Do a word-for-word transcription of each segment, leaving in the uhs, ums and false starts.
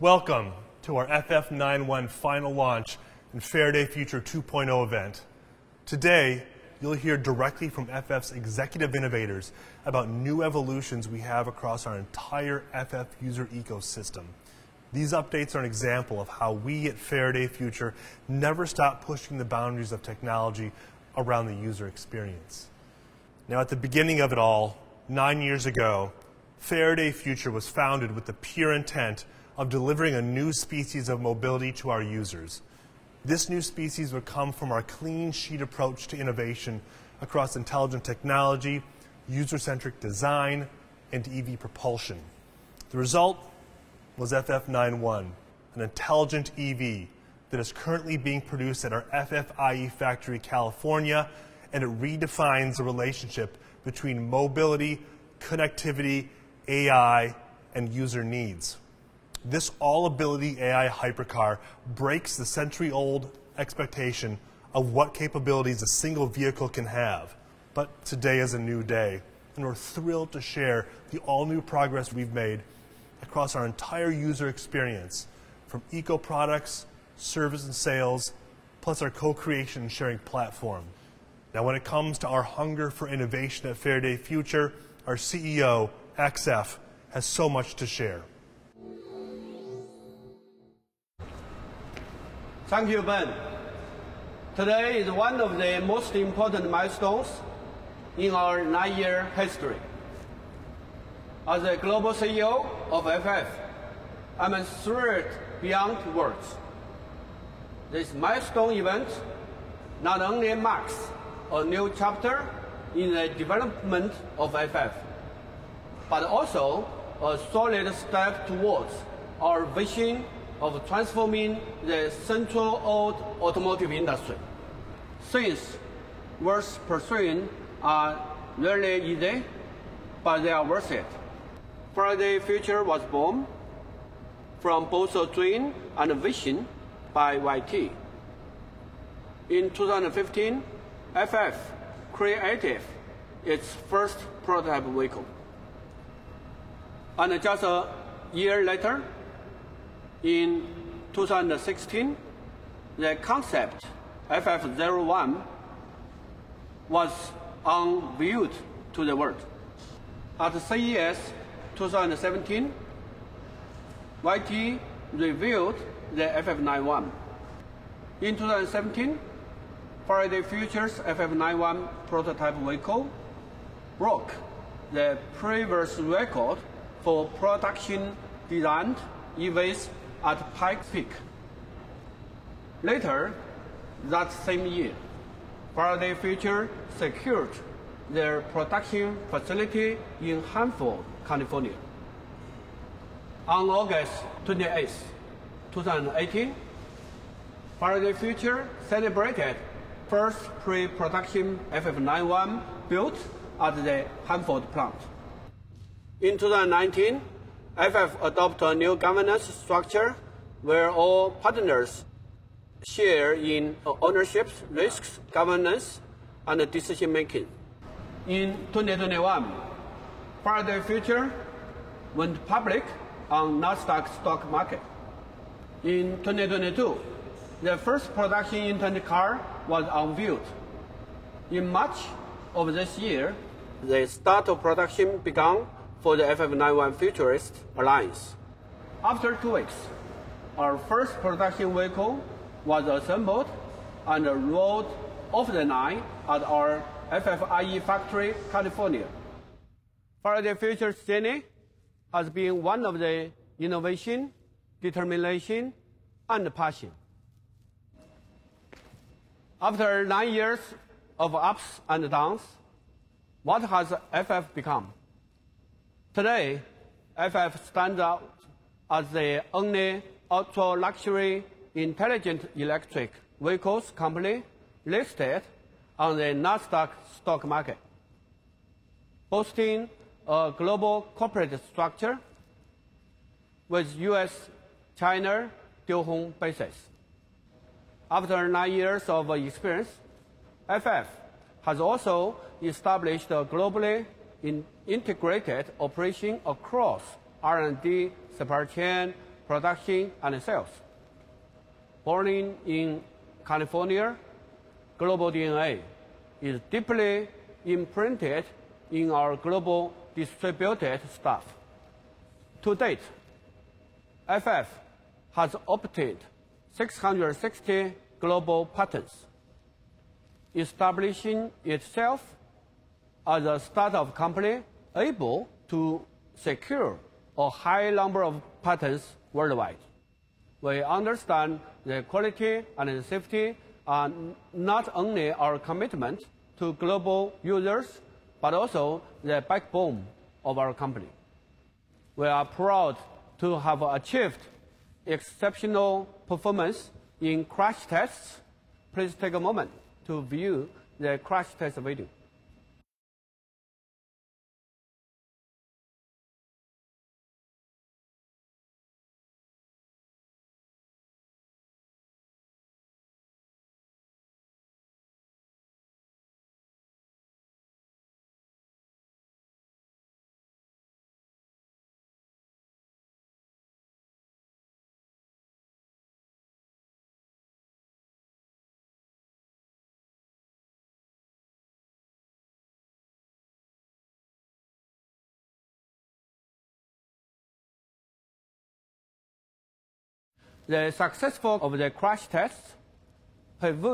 Welcome to our F F ninety-one Final Launch and Faraday Future two point oh event. Today, you'll hear directly from F F's executive innovators about new evolutions we have across our entire F F user ecosystem. These updates are an example of how we at Faraday Future never stop pushing the boundaries of technology around the user experience. Now, at the beginning of it all, nine years ago, Faraday Future was founded with the pure intent of delivering a new species of mobility to our users. This new species would come from our clean sheet approach to innovation across intelligent technology, user-centric design, and E V propulsion. The result was F F ninety-one, an intelligent E V that is currently being produced at our F F I E factory, California, and it redefines the relationship between mobility, connectivity, A I, and user needs. This all-ability A I hypercar breaks the century-old expectation of what capabilities a single vehicle can have. But today is a new day, and we're thrilled to share the all-new progress we've made across our entire user experience, from eco products, service and sales, plus our co-creation and sharing platform. Now, when it comes to our hunger for innovation at Faraday Future, our C E O, X F, has so much to share. Thank you, Ben. Today is one of the most important milestones in our nine-year history. As a global C E O of F F, I'm thrilled beyond words. This milestone event not only marks a new chapter in the development of F F, but also a solid step towards our vision of transforming the central old automotive industry. Since worth pursuing are really easy, but they are worth it. Faraday Future was born from both a dream and a vision by Y T. In two thousand fifteen, F F created its first prototype vehicle. And just a year later, in two thousand sixteen, the concept F F zero one was unveiled to the world. At C E S twenty seventeen, Y T revealed the F F ninety-one. In twenty seventeen, Faraday Future's F F ninety-one prototype vehicle broke the previous record for production designed E Vs at Pike Peak. Later that same year, Faraday Future secured their production facility in Hanford, California. On August twenty-eighth, two thousand eighteen, Faraday Future celebrated first pre-production F F ninety-one built at the Hanford plant. In twenty nineteen, F F adopts a new governance structure where all partners share in ownership, risks, governance, and decision making. In twenty twenty-one, Faraday Future went public on NASDAQ stock market. In twenty twenty-two, the first production intent car was unveiled. In March of this year, the start of production began for the F F ninety-one Futurist Alliance. After two weeks, our first production vehicle was assembled and rolled off the line at our F F I E factory, California. Faraday Future's journey has been one of the innovation, determination, and passion. After nine years of ups and downs, what has F F become? Today, F F stands out as the only ultra-luxury intelligent electric vehicles company listed on the NASDAQ stock market, boasting a global corporate structure with U S China dual-home bases. After nine years of experience, F F has also established a globally in integrated operation across R and D, supply chain, production, and sales. Born in California, global D N A is deeply imprinted in our global distributed staff. To date, F F has obtained six hundred sixty global patents, establishing itself as a startup company able to secure a high number of patents worldwide. We understand the quality and the safety are not only our commitment to global users, but also the backbone of our company. We are proud to have achieved exceptional performance in crash tests. Please take a moment to view the crash test video. The success of the crash tests paved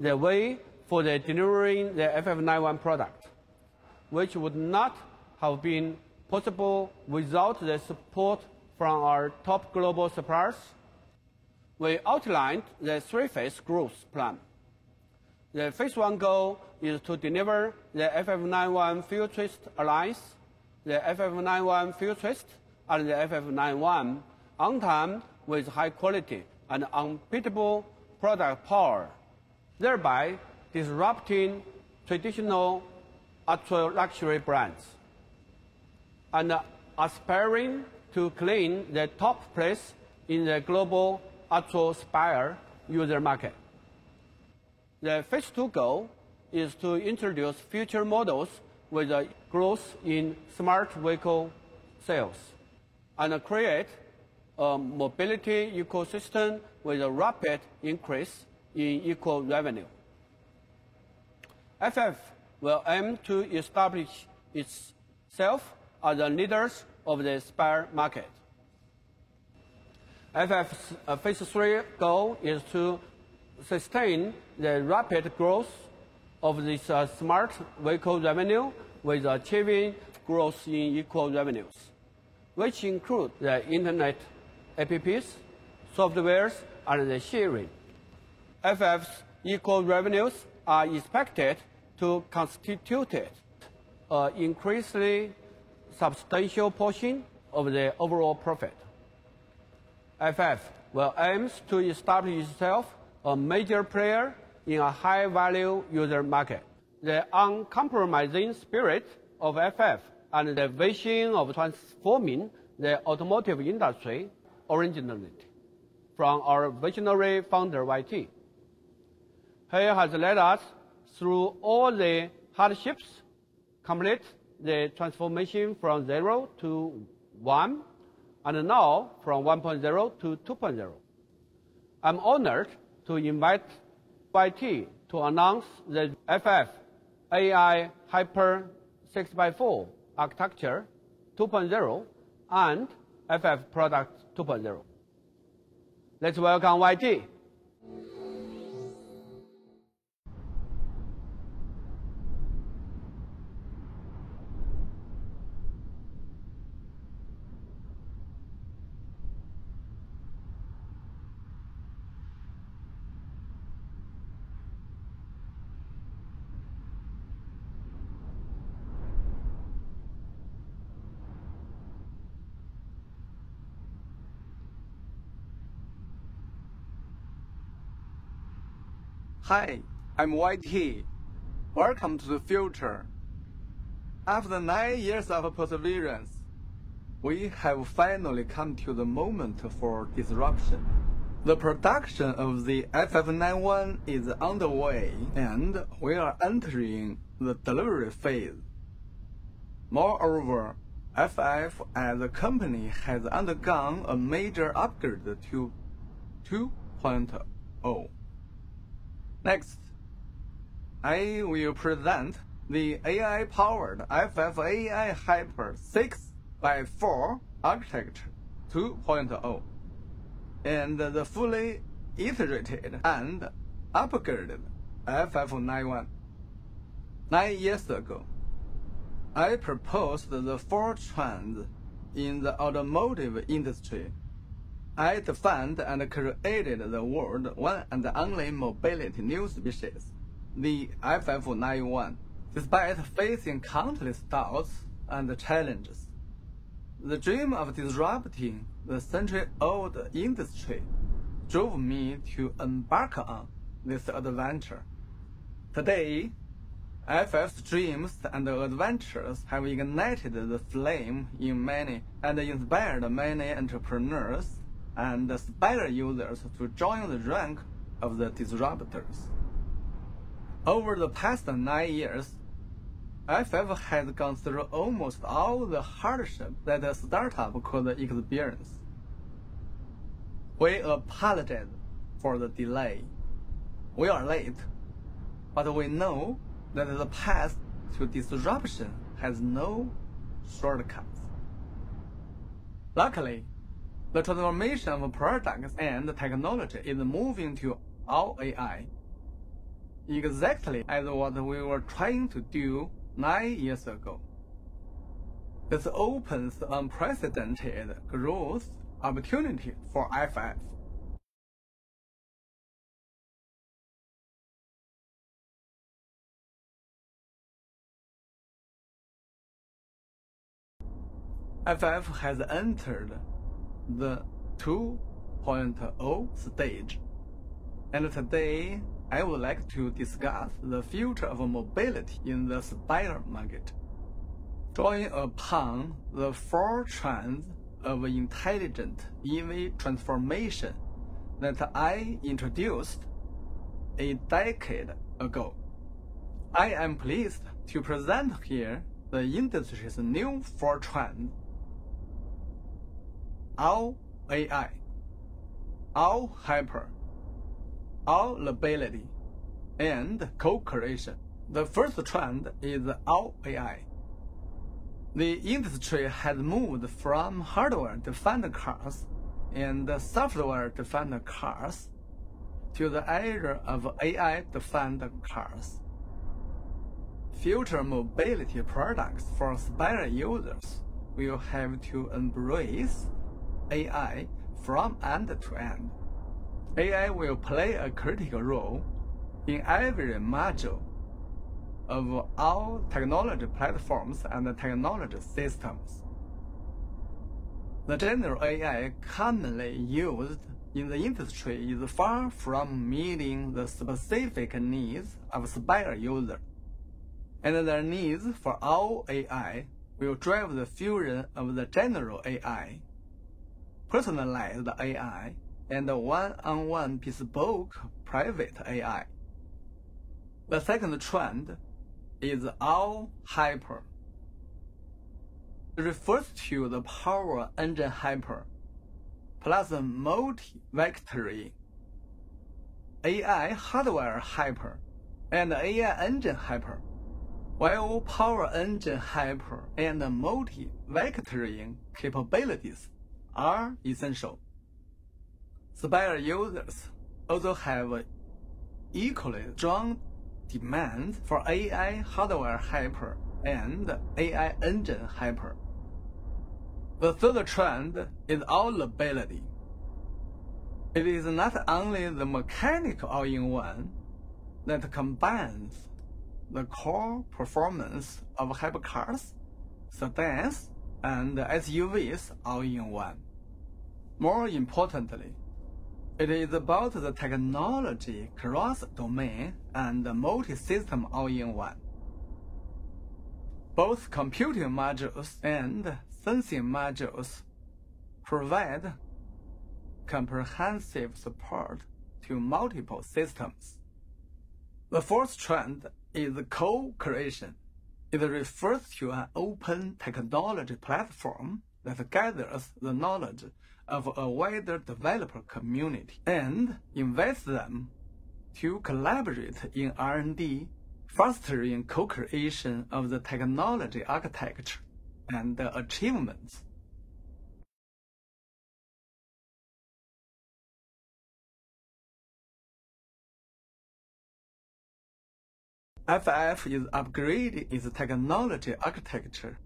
the way for the delivering the F F ninety-one product, which would not have been possible without the support from our top global suppliers. We outlined the three-phase growth plan. The phase one goal is to deliver the F F ninety-one Futurist Alliance, the F F ninety-one Futurist, and the F F ninety-one on time, with high quality and unbeatable product power, thereby disrupting traditional ultra-luxury brands and aspiring to claim the top place in the global ultra-aspire user market. The phase two goal is to introduce future models with a growth in smart vehicle sales and create a mobility ecosystem with a rapid increase in equal revenue. F F will aim to establish itself as the leaders of the spare market. F F's uh, phase three goal is to sustain the rapid growth of this uh, smart vehicle revenue with achieving growth in equal revenues, which include the internet apps, softwares, and the sharing. F F's equal revenues are expected to constitute an increasingly substantial portion of the overall profit. F F will aim to establish itself a major player in a high-value user market. The uncompromising spirit of F F and the vision of transforming the automotive industry originated from our visionary founder, Y T. He has led us through all the hardships, complete the transformation from zero to one, and now from one point oh to two point oh. I'm honored to invite Y T to announce the F F A I Hyper six by four Architecture two point oh and F F Product two point oh. Let's welcome Y T. Hi, I'm Y T. Welcome to the future. After nine years of perseverance, we have finally come to the moment for disruption. The production of the F F ninety-one is underway, and we are entering the delivery phase. Moreover, F F as a company has undergone a major upgrade to two point oh. Next, I will present the A I-powered F F A I Hyper six by four Architecture two point oh and the fully iterated and upgraded F F ninety-one. Nine years ago, I proposed the four trends in the automotive industry. I defined and created the world's one and only mobility new species, the F F ninety-one, despite facing countless doubts and challenges. The dream of disrupting the century-old industry drove me to embark on this adventure. Today, F F's dreams and adventures have ignited the flame in many and inspired many entrepreneurs and aspire users to join the rank of the disruptors. Over the past nine years, F F has gone through almost all the hardship that a startup could experience. We apologize for the delay. We are late, but we know that the path to disruption has no shortcuts. Luckily, the transformation of products and technology is moving to all A I, exactly as what we were trying to do nine years ago. This opens unprecedented growth opportunity for F F. F F has entered the two point oh stage, and today I would like to discuss the future of mobility in the spider market, drawing upon the four trends of intelligent E V transformation that I introduced a decade ago. I am pleased to present here the industry's new four trends. All A I, all hyper, all mobility, and co-creation. The first trend is all A I. The industry has moved from hardware-defined cars and software-defined cars to the era of A I-defined cars. Future mobility products for Spire users will have to embrace A I from end to end. A I will play a critical role in every module of all technology platforms and technology systems. The general A I commonly used in the industry is far from meeting the specific needs of Spire users, and their needs for all A I will drive the fusion of the general A I, personalized A I, and one-on-one bespoke private A I. The second trend is all hyper. It refers to the power engine hyper plus multi-vectoring A I hardware hyper and A I engine hyper, while power engine hyper and multi-vectoring capabilities are essential. Spire users also have equally strong demand for A I hardware hyper and A I engine hyper. The third trend is all-ability. It is not only the mechanical all-in-one that combines the core performance of hypercars, sedans, and S U Vs all-in-one. More importantly, it is about the technology cross-domain and multi-system all-in-one. Both computing modules and sensing modules provide comprehensive support to multiple systems. The fourth trend is co-creation. It refers to an open technology platform that gathers the knowledge of a wider developer community and invites them to collaborate in R and D, fostering co-creation of the technology architecture and achievements. F F is upgrading its technology architecture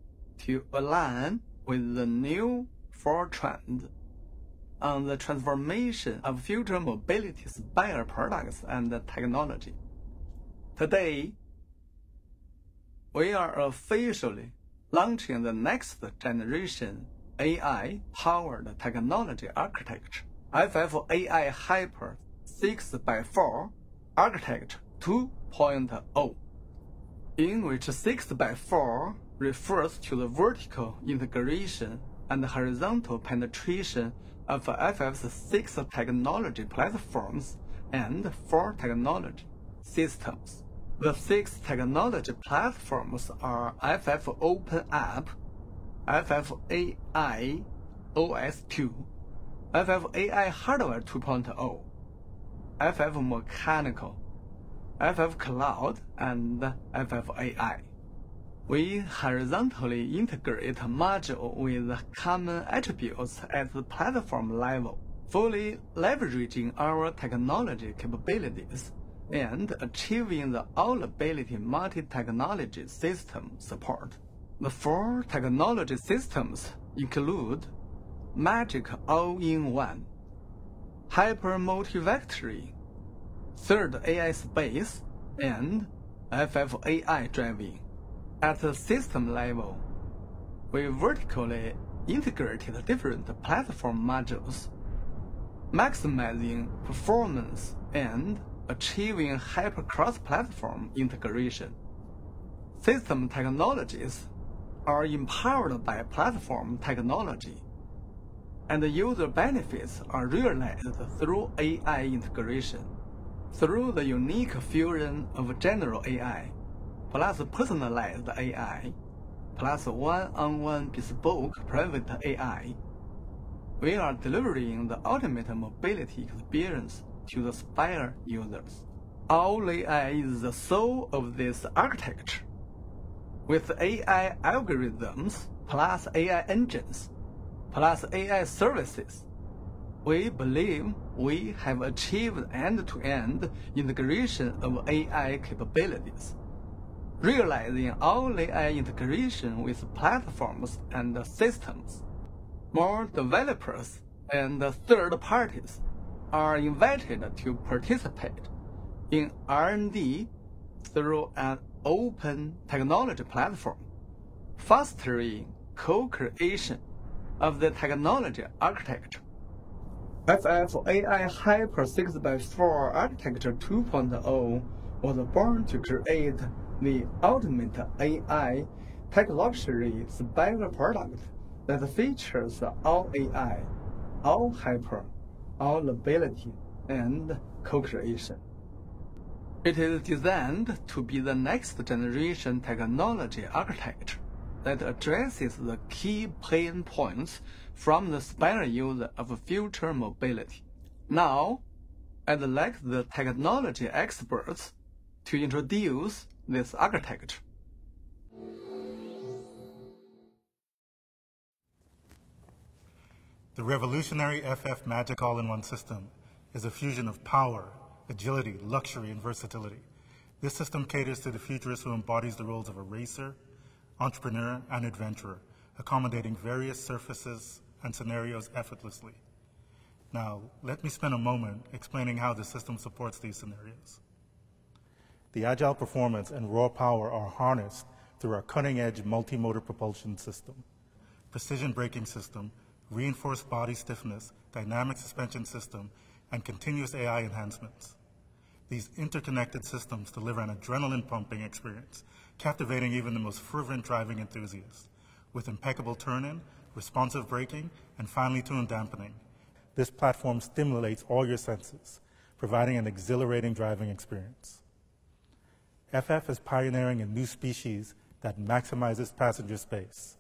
to align with the new four trends on the transformation of future mobility's buyer products and technology. Today, we are officially launching the next generation A I-powered technology architecture, F F A I Hyper six by four Architecture two point oh, in which six by four refers to the vertical integration and horizontal penetration of F F's six technology platforms and four technology systems. The six technology platforms are F F Open App, F F A I O S two, F F A I Hardware two point oh, F F Mechanical, F F Cloud, and F F A I. We horizontally integrate module with common attributes at the platform level, fully leveraging our technology capabilities and achieving the all-ability multi-technology system support. The four technology systems include Magic All-in-One, Hyper Multivectory, Third A I Space, and F F A I Driving. At the system level, we vertically integrated different platform modules, maximizing performance and achieving hyper cross-platform integration. System technologies are empowered by platform technology, and user benefits are realized through A I integration. Through the unique fusion of general A I, plus personalized A I, plus one-on-one bespoke private A I, we are delivering the ultimate mobility experience to the Spire users. All A I is the soul of this architecture. With A I algorithms, plus A I engines, plus A I services, we believe we have achieved end-to-end integration of A I capabilities, realizing all A I integration with platforms and systems. More developers and third parties are invited to participate in R and D through an open technology platform, fostering co-creation of the technology architecture. F F A I Hyper six by four Architecture two point oh was born to create the ultimate A I tech luxury spire product that features all A I, all hyper, all ability, and co-creation. It is designed to be the next generation technology architecture that addresses the key pain points from the Spire user of future mobility. Now, I'd like the technology experts to introduce this architecture. The revolutionary F F Magic All-in-One system is a fusion of power, agility, luxury, and versatility. This system caters to the futurist who embodies the roles of a racer, entrepreneur, and adventurer, accommodating various surfaces and scenarios effortlessly. Now, let me spend a moment explaining how the system supports these scenarios. The agile performance and raw power are harnessed through our cutting-edge multi-motor propulsion system, precision braking system, reinforced body stiffness, dynamic suspension system, and continuous A I enhancements. These interconnected systems deliver an adrenaline-pumping experience, captivating even the most fervent driving enthusiasts, with impeccable turn-in, responsive braking, and finely tuned dampening. This platform stimulates all your senses, providing an exhilarating driving experience. F F is pioneering a new species that maximizes passenger space.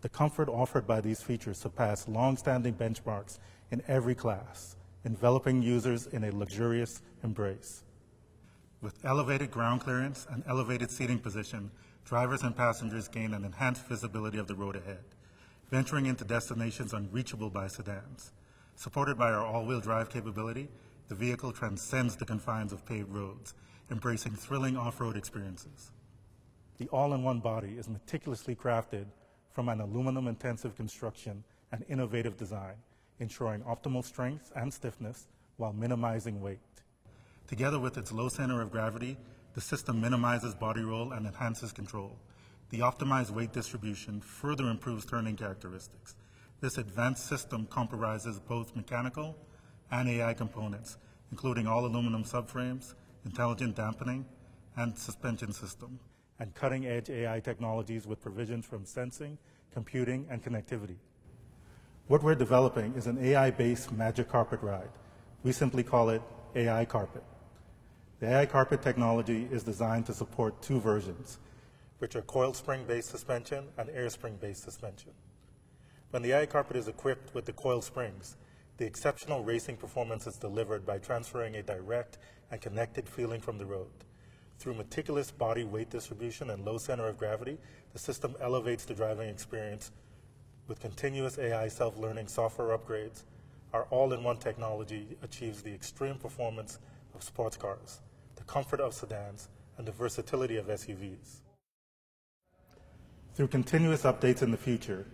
The comfort offered by these features surpass long-standing benchmarks in every class, enveloping users in a luxurious embrace. With elevated ground clearance and elevated seating position, drivers and passengers gain an enhanced visibility of the road ahead, venturing into destinations unreachable by sedans. Supported by our all-wheel drive capability, the vehicle transcends the confines of paved roads, embracing thrilling off-road experiences. The all-in-one body is meticulously crafted from an aluminum-intensive construction and innovative design, ensuring optimal strength and stiffness while minimizing weight. Together with its low center of gravity, the system minimizes body roll and enhances control. The optimized weight distribution further improves turning characteristics. This advanced system comprises both mechanical and A I components, including all aluminum subframes, intelligent dampening, and suspension system, and cutting-edge A I technologies with provisions from sensing, computing, and connectivity. What we're developing is an A I-based magic carpet ride. We simply call it A I Carpet. The A I Carpet technology is designed to support two versions, which are coil spring-based suspension and air spring-based suspension. When the A I Carpet is equipped with the coil springs, the exceptional racing performance is delivered by transferring a direct and connected feeling from the road. Through meticulous body weight distribution and low center of gravity, the system elevates the driving experience with continuous A I self-learning software upgrades. Our all-in-one technology achieves the extreme performance of sports cars, the comfort of sedans, and the versatility of S U Vs. Through continuous updates in the future,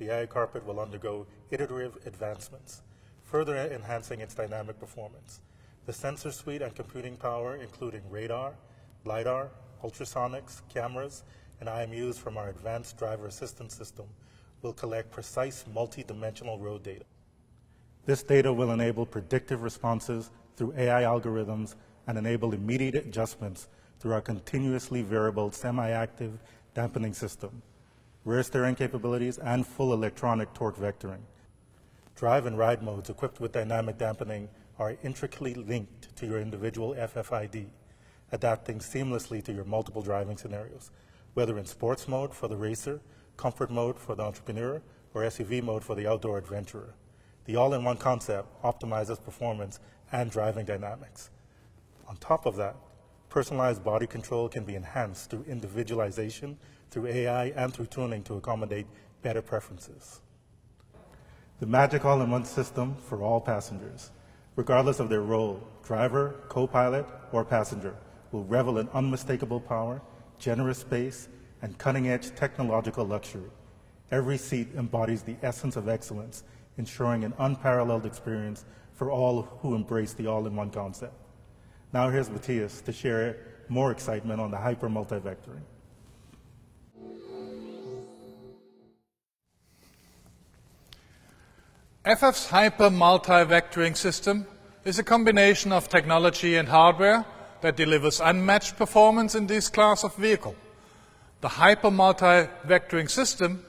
the A I Carpet will undergo iterative advancements, further enhancing its dynamic performance. The sensor suite and computing power, including radar, LiDAR, ultrasonics, cameras, and I M Us from our advanced driver assistance system, will collect precise multi-dimensional road data. This data will enable predictive responses through A I algorithms and enable immediate adjustments through our continuously variable semi-active dampening system, rear steering capabilities, and full electronic torque vectoring. Drive and ride modes equipped with dynamic dampening are intricately linked to your individual F F I D, adapting seamlessly to your multiple driving scenarios, whether in sports mode for the racer, comfort mode for the entrepreneur, or S U V mode for the outdoor adventurer. The all-in-one concept optimizes performance and driving dynamics. On top of that, personalized body control can be enhanced through individualization, through A I, and through tuning to accommodate better preferences. The magic all-in-one system for all passengers, regardless of their role, driver, co-pilot, or passenger, will revel in unmistakable power, generous space, and cutting-edge technological luxury. Every seat embodies the essence of excellence, ensuring an unparalleled experience for all who embrace the all-in-one concept. Now here's Matthias to share more excitement on the hyper multivectoring. F F's hyper multivectoring system is a combination of technology and hardware that delivers unmatched performance in this class of vehicle. The hyper multivectoring system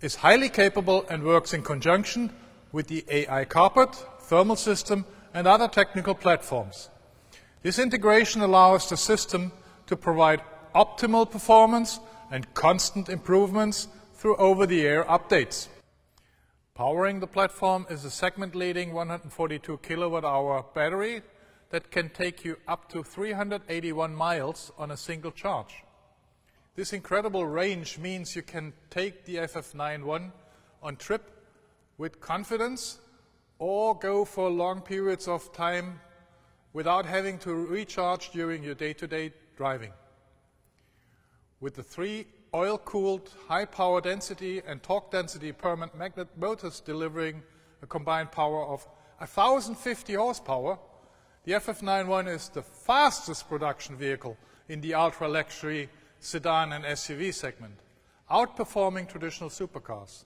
is highly capable and works in conjunction with the A I Carpet, thermal system, and other technical platforms. This integration allows the system to provide optimal performance and constant improvements through over-the-air updates. Powering the platform is a segment-leading one hundred forty-two kilowatt hour battery that can take you up to three hundred eighty-one miles on a single charge. This incredible range means you can take the F F ninety-one on trip with confidence or go for long periods of time without having to recharge during your day-to-day driving. With the three oil-cooled, high-power density and torque density permanent magnet motors delivering a combined power of one thousand fifty horsepower, the F F ninety-one is the fastest production vehicle in the ultra-luxury sedan and S U V segment, outperforming traditional supercars.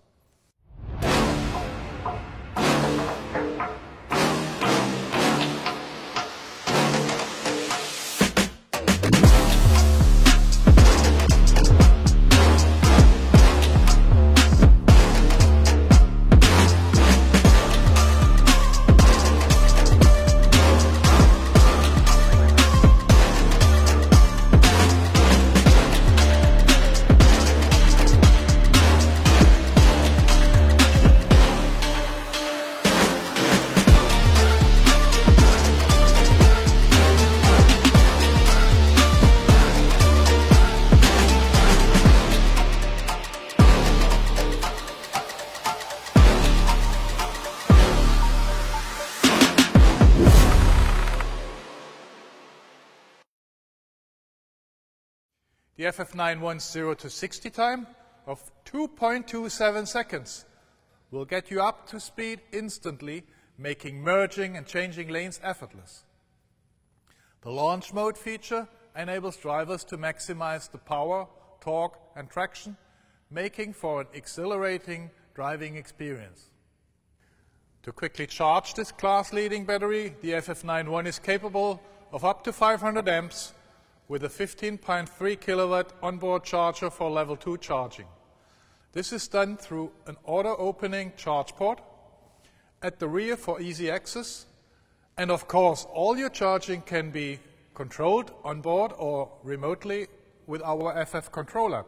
the F F ninety-one zero to sixty time of two point two seven seconds will get you up to speed instantly, making merging and changing lanes effortless. The launch mode feature enables drivers to maximize the power, torque, and traction, making for an exhilarating driving experience. To quickly charge this class-leading battery, the F F ninety-one is capable of up to five hundred amps with a fifteen point three kilowatt onboard charger for level two charging. This is done through an auto-opening charge port at the rear for easy access, and of course all your charging can be controlled on board or remotely with our F F Control App.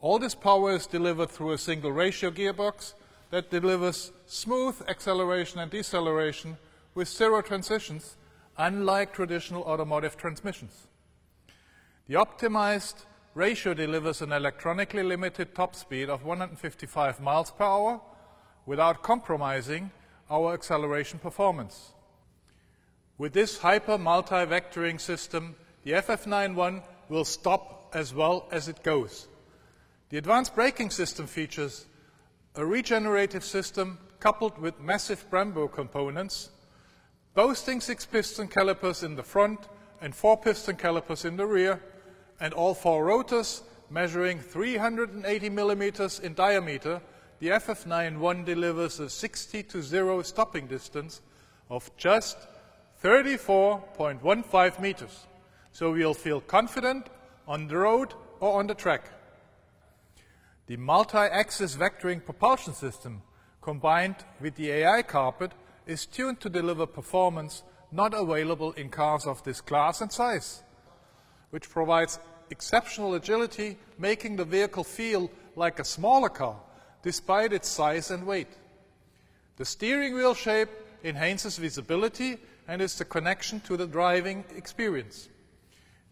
All this power is delivered through a single ratio gearbox that delivers smooth acceleration and deceleration with zero transitions, unlike traditional automotive transmissions. The optimized ratio delivers an electronically limited top speed of one hundred fifty-five miles per hour without compromising our acceleration performance. With this hyper multi-vectoring system, the F F ninety-one will stop as well as it goes. The advanced braking system features a regenerative system coupled with massive Brembo components, boasting six piston calipers in the front and four piston calipers in the rear, and all four rotors measuring three hundred eighty millimeters in diameter. The F F ninety-one delivers a sixty to zero stopping distance of just thirty-four point one five meters, so we'll feel confident on the road or on the track. The multi-axis vectoring propulsion system, combined with the A I carpet, is tuned to deliver performance not available in cars of this class and size, which provides exceptional agility, making the vehicle feel like a smaller car despite its size and weight. The steering wheel shape enhances visibility and is the connection to the driving experience.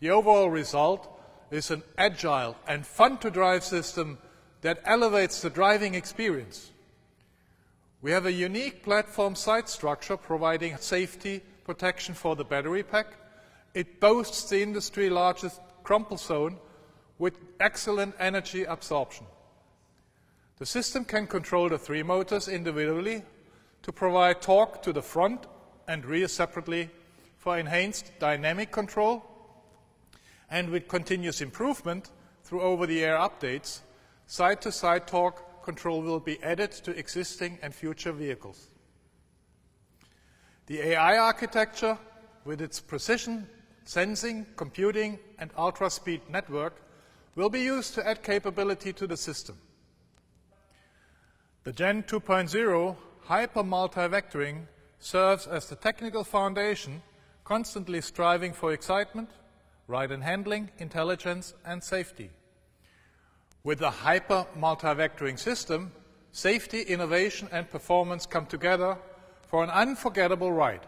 The overall result is an agile and fun-to-drive system that elevates the driving experience. We have a unique platform side structure providing safety protection for the battery pack. It boasts the industry largest crumple zone with excellent energy absorption. The system can control the three motors individually to provide torque to the front and rear separately for enhanced dynamic control, and with continuous improvement through over-the-air updates, side-to-side torque control will be added to existing and future vehicles. The A I architecture, with its precision, sensing, computing, and ultra-speed network, will be used to add capability to the system. The Gen two point oh hyper multi-vectoring serves as the technical foundation, constantly striving for excitement, ride and handling, intelligence, and safety. With the hyper multi-vectoring system, safety, innovation, and performance come together for an unforgettable ride.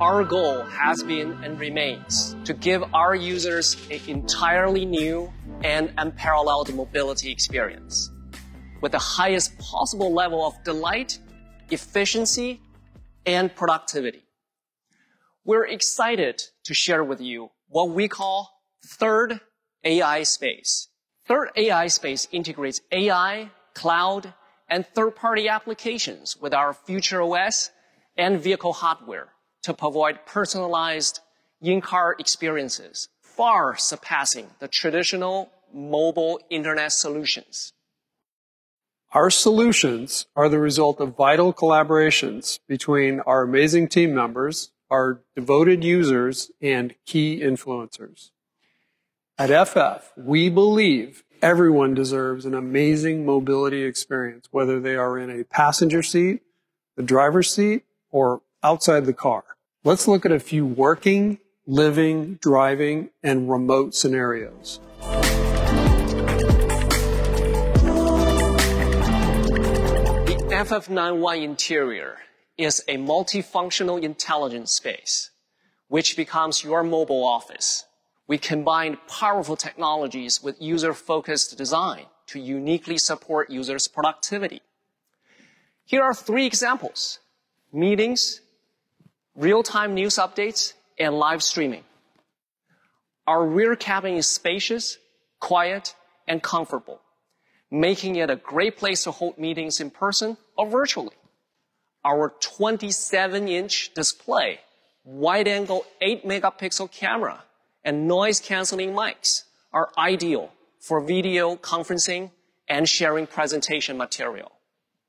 Our goal has been and remains to give our users an entirely new and unparalleled mobility experience with the highest possible level of delight, efficiency, and productivity. We're excited to share with you what we call Third A I Space. Third A I Space integrates A I, cloud, and third-party applications with our Future O S and vehicle hardware to provide personalized in-car experiences, far surpassing the traditional mobile internet solutions. Our solutions are the result of vital collaborations between our amazing team members, our devoted users, and key influencers. At F F, we believe everyone deserves an amazing mobility experience, whether they are in a passenger seat, the driver's seat, or outside the car. Let's look at a few working, living, driving, and remote scenarios. The F F ninety-one interior is a multifunctional intelligence space, which becomes your mobile office. We combine powerful technologies with user-focused design to uniquely support users' productivity. Here are three examples: meetings, real-time news updates, and live streaming. Our rear cabin is spacious, quiet, and comfortable, making it a great place to hold meetings in person or virtually. Our twenty-seven inch display, wide-angle eight megapixel camera, and noise-canceling mics are ideal for video conferencing and sharing presentation material.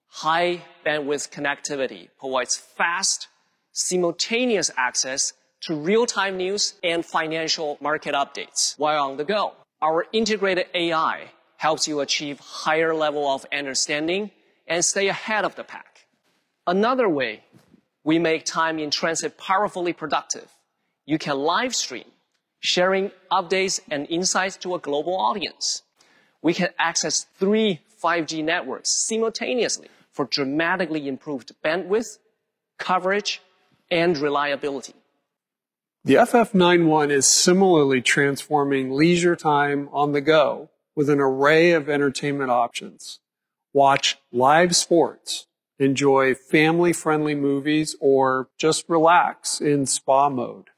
High bandwidth connectivity provides fast, simultaneous access to real-time news and financial market updates while on the go. Our integrated A I helps you achieve higher level of understanding and stay ahead of the pack. Another way we make time in transit powerfully productive, you can live stream, sharing updates and insights to a global audience. We can access three five G networks simultaneously for dramatically improved bandwidth, coverage, and reliability. The F F ninety-one is similarly transforming leisure time on the go with an array of entertainment options. Watch live sports, enjoy family-friendly movies, or just relax in spa mode.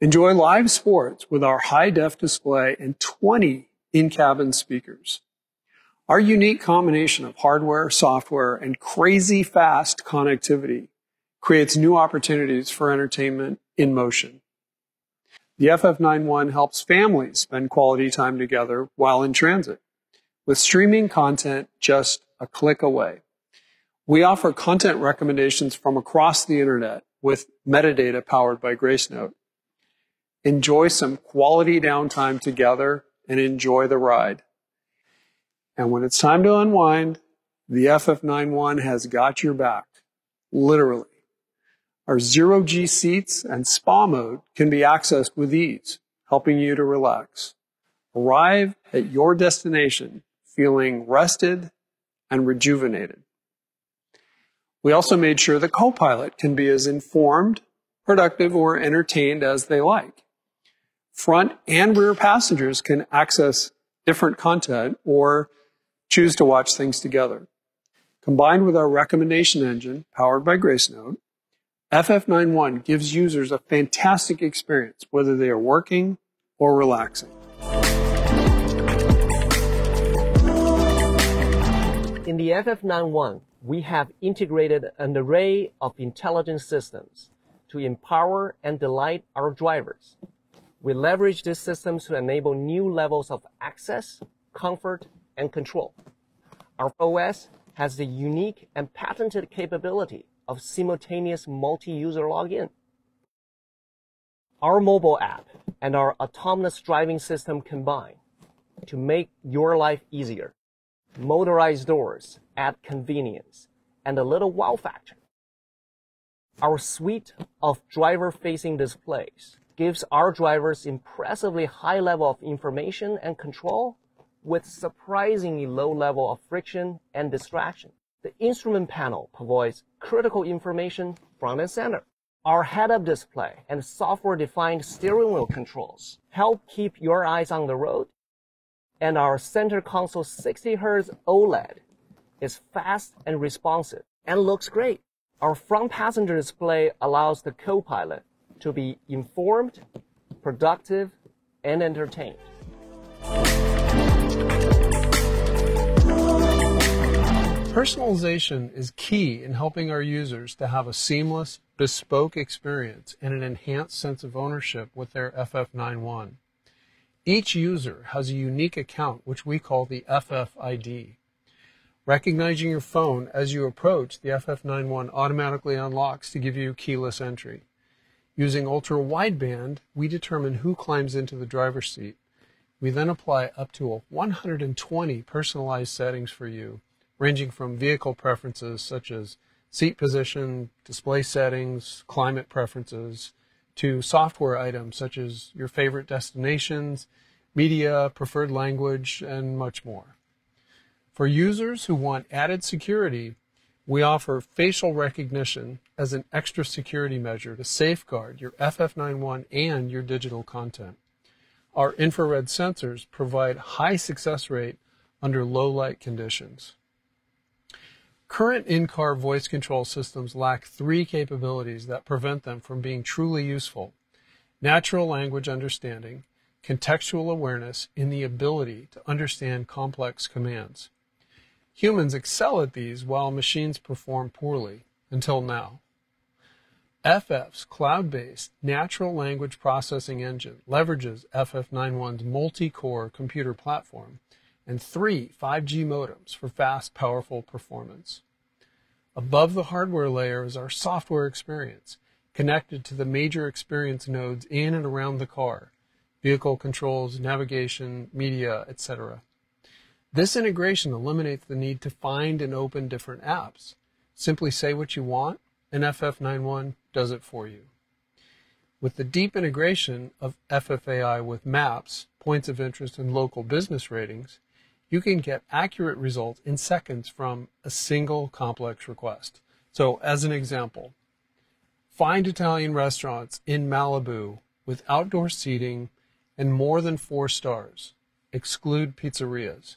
Enjoy live sports with our high-def display and twenty in-cabin speakers. Our unique combination of hardware, software, and crazy fast connectivity creates new opportunities for entertainment in motion. The F F ninety-one helps families spend quality time together while in transit, with streaming content just a click away. We offer content recommendations from across the internet with metadata powered by GraceNote. Enjoy some quality downtime together and enjoy the ride. And when it's time to unwind, the F F ninety-one has got your back, literally. Our zero G seats and spa mode can be accessed with ease, helping you to relax. Arrive at your destination feeling rested and rejuvenated. We also made sure the co-pilot can be as informed, productive, or entertained as they like. Front and rear passengers can access different content or choose to watch things together. Combined with our recommendation engine powered by GraceNote, F F ninety-one gives users a fantastic experience, whether they are working or relaxing. In the F F ninety-one, we have integrated an array of intelligent systems to empower and delight our drivers. We leverage these systems to enable new levels of access, comfort, and control. Our O S has the unique and patented capability of simultaneous multi-user login. Our mobile app and our autonomous driving system combine to make your life easier. Motorized doors add convenience and a little wow factor. Our suite of driver-facing displays gives our drivers impressively high level of information and control with surprisingly low level of friction and distraction. The instrument panel provides critical information front and center. Our head-up display and software-defined steering wheel controls help keep your eyes on the road. And our center console sixty hertz OLED is fast and responsive and looks great. Our front passenger display allows the co-pilot to be informed, productive, and entertained. Personalization is key in helping our users to have a seamless, bespoke experience and an enhanced sense of ownership with their F F ninety-one. Each user has a unique account, which we call the F F I D. Recognizing your phone as you approach, the F F ninety-one automatically unlocks to give you keyless entry. Using ultra-wideband, we determine who climbs into the driver's seat. We then apply up to one hundred twenty personalized settings for you, ranging from vehicle preferences such as seat position, display settings, climate preferences, to software items such as your favorite destinations, media, preferred language, and much more. For users who want added security, we offer facial recognition as an extra security measure to safeguard your F F ninety-one and your digital content. Our infrared sensors provide high success rate under low light conditions. Current in-car voice control systems lack three capabilities that prevent them from being truly useful: natural language understanding, contextual awareness, and the ability to understand complex commands. Humans excel at these while machines perform poorly, until now. F F's cloud-based natural language processing engine leverages F F ninety-one's multi-core computer platform and three five G modems for fast, powerful performance. Above the hardware layer is our software experience, connected to the major experience nodes in and around the car: vehicle controls, navigation, media, et cetera. This integration eliminates the need to find and open different apps. Simply say what you want, and F F ninety-one does it for you. With the deep integration of F F A I with maps, points of interest, and local business ratings, you can get accurate results in seconds from a single complex request. So as an example, find Italian restaurants in Malibu with outdoor seating and more than four stars. Exclude pizzerias.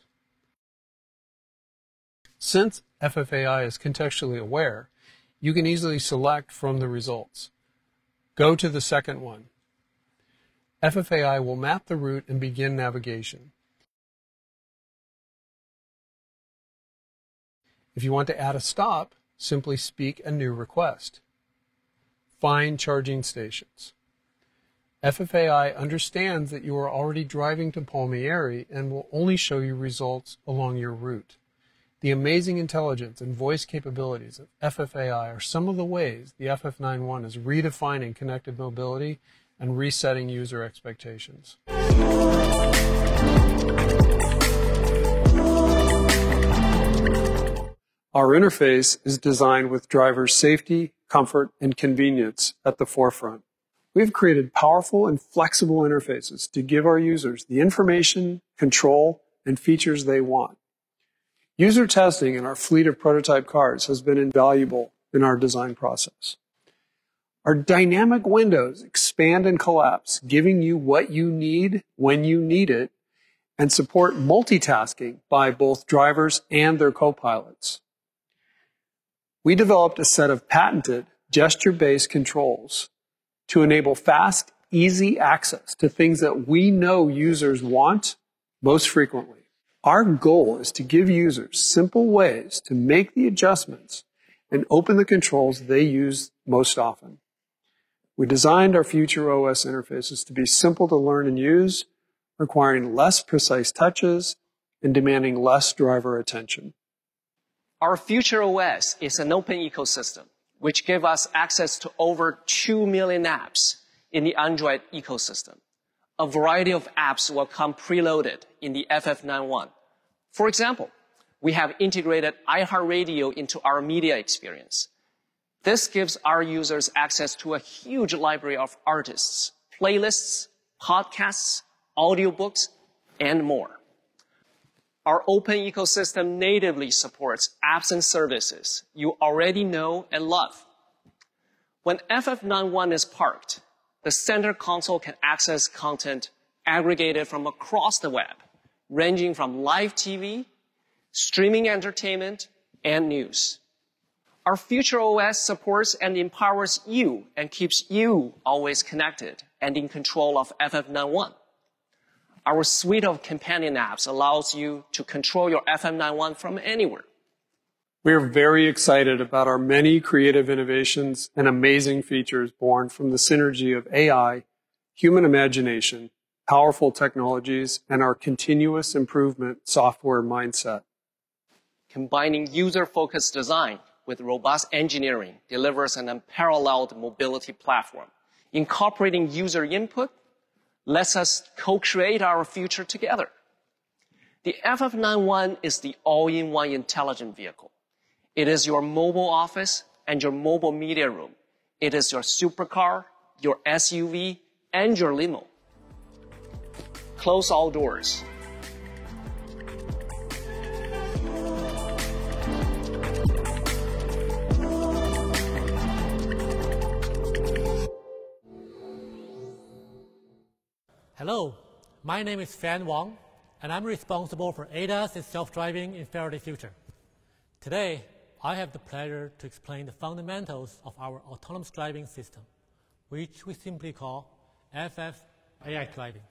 Since F F A I is contextually aware, you can easily select from the results. Go to the second one. F F A I will map the route and begin navigation. If you want to add a stop, simply speak a new request. Find charging stations. F F A I understands that you are already driving to Palmieri and will only show you results along your route. The amazing intelligence and voice capabilities of F F A I are some of the ways the F F ninety-one is redefining connected mobility and resetting user expectations. Our interface is designed with drivers' safety, comfort, and convenience at the forefront. We've created powerful and flexible interfaces to give our users the information, control, and features they want. User testing in our fleet of prototype cars has been invaluable in our design process. Our dynamic windows expand and collapse, giving you what you need when you need it, and support multitasking by both drivers and their co-pilots. We developed a set of patented gesture-based controls to enable fast, easy access to things that we know users want most frequently. Our goal is to give users simple ways to make the adjustments and open the controls they use most often. We designed our future O S interfaces to be simple to learn and use, requiring less precise touches and demanding less driver attention. Our future O S is an open ecosystem, which gives us access to over two million apps in the Android ecosystem. A variety of apps will come preloaded in the F F ninety-one. For example, we have integrated iHeartRadio into our media experience. This gives our users access to a huge library of artists, playlists, podcasts, audiobooks, and more. Our open ecosystem natively supports apps and services you already know and love. When F F ninety-one is parked, the center console can access content aggregated from across the web, ranging from live T V, streaming entertainment, and news. Our future O S supports and empowers you and keeps you always connected and in control of F F ninety-one. Our suite of companion apps allows you to control your F F ninety-one from anywhere. We are very excited about our many creative innovations and amazing features born from the synergy of A I, human imagination, powerful technologies, and our continuous improvement software mindset. Combining user-focused design with robust engineering delivers an unparalleled mobility platform. Incorporating user input lets us co-create our future together. The F F ninety-one is the all-in-one intelligent vehicle. It is your mobile office and your mobile media room. It is your supercar, your S U V, and your limo. Close all doors. Hello, my name is Fan Wang, and I'm responsible for A D A S and self-driving in Faraday Future. Today, I have the pleasure to explain the fundamentals of our autonomous driving system, which we simply call F F A I Driving.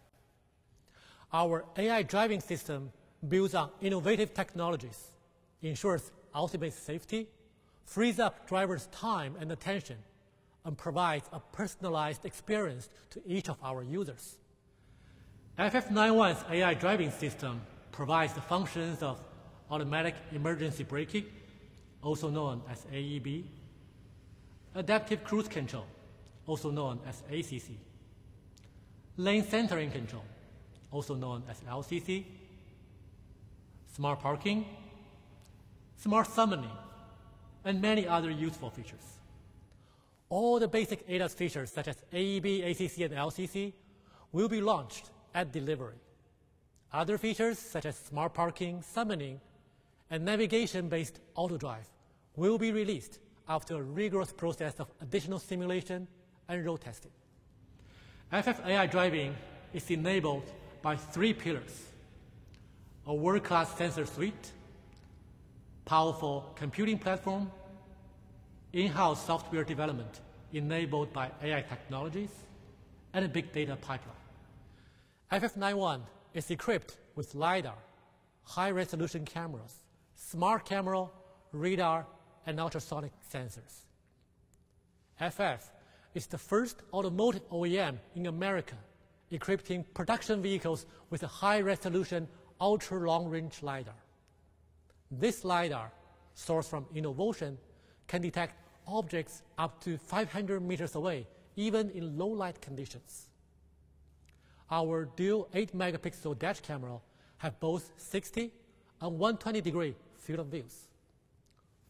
Our A I driving system builds on innovative technologies, ensures ultimate safety, frees up drivers' time and attention, and provides a personalized experience to each of our users. F F ninety-one's A I driving system provides the functions of automatic emergency braking, also known as A E B, adaptive cruise control, also known as A C C, lane centering control, also known as L C C, smart parking, smart summoning, and many other useful features. All the basic A D A S features such as A E B, A C C, and L C C will be launched at delivery. Other features such as smart parking, summoning, and navigation-based auto drive will be released after a rigorous process of additional simulation and road testing. F F A I Driving is enabled by three pillars: a world-class sensor suite, powerful computing platform, in-house software development enabled by A I technologies, and a big data pipeline. F F ninety-one is equipped with LiDAR, high-resolution cameras, smart camera, radar, and ultrasonic sensors. F F is the first automotive O E M in America equipping production vehicles with a high-resolution, ultra-long-range LiDAR. This LiDAR, sourced from Innovotion, can detect objects up to five hundred meters away, even in low-light conditions. Our dual eight megapixel dash camera have both sixty and one hundred twenty degree field of views,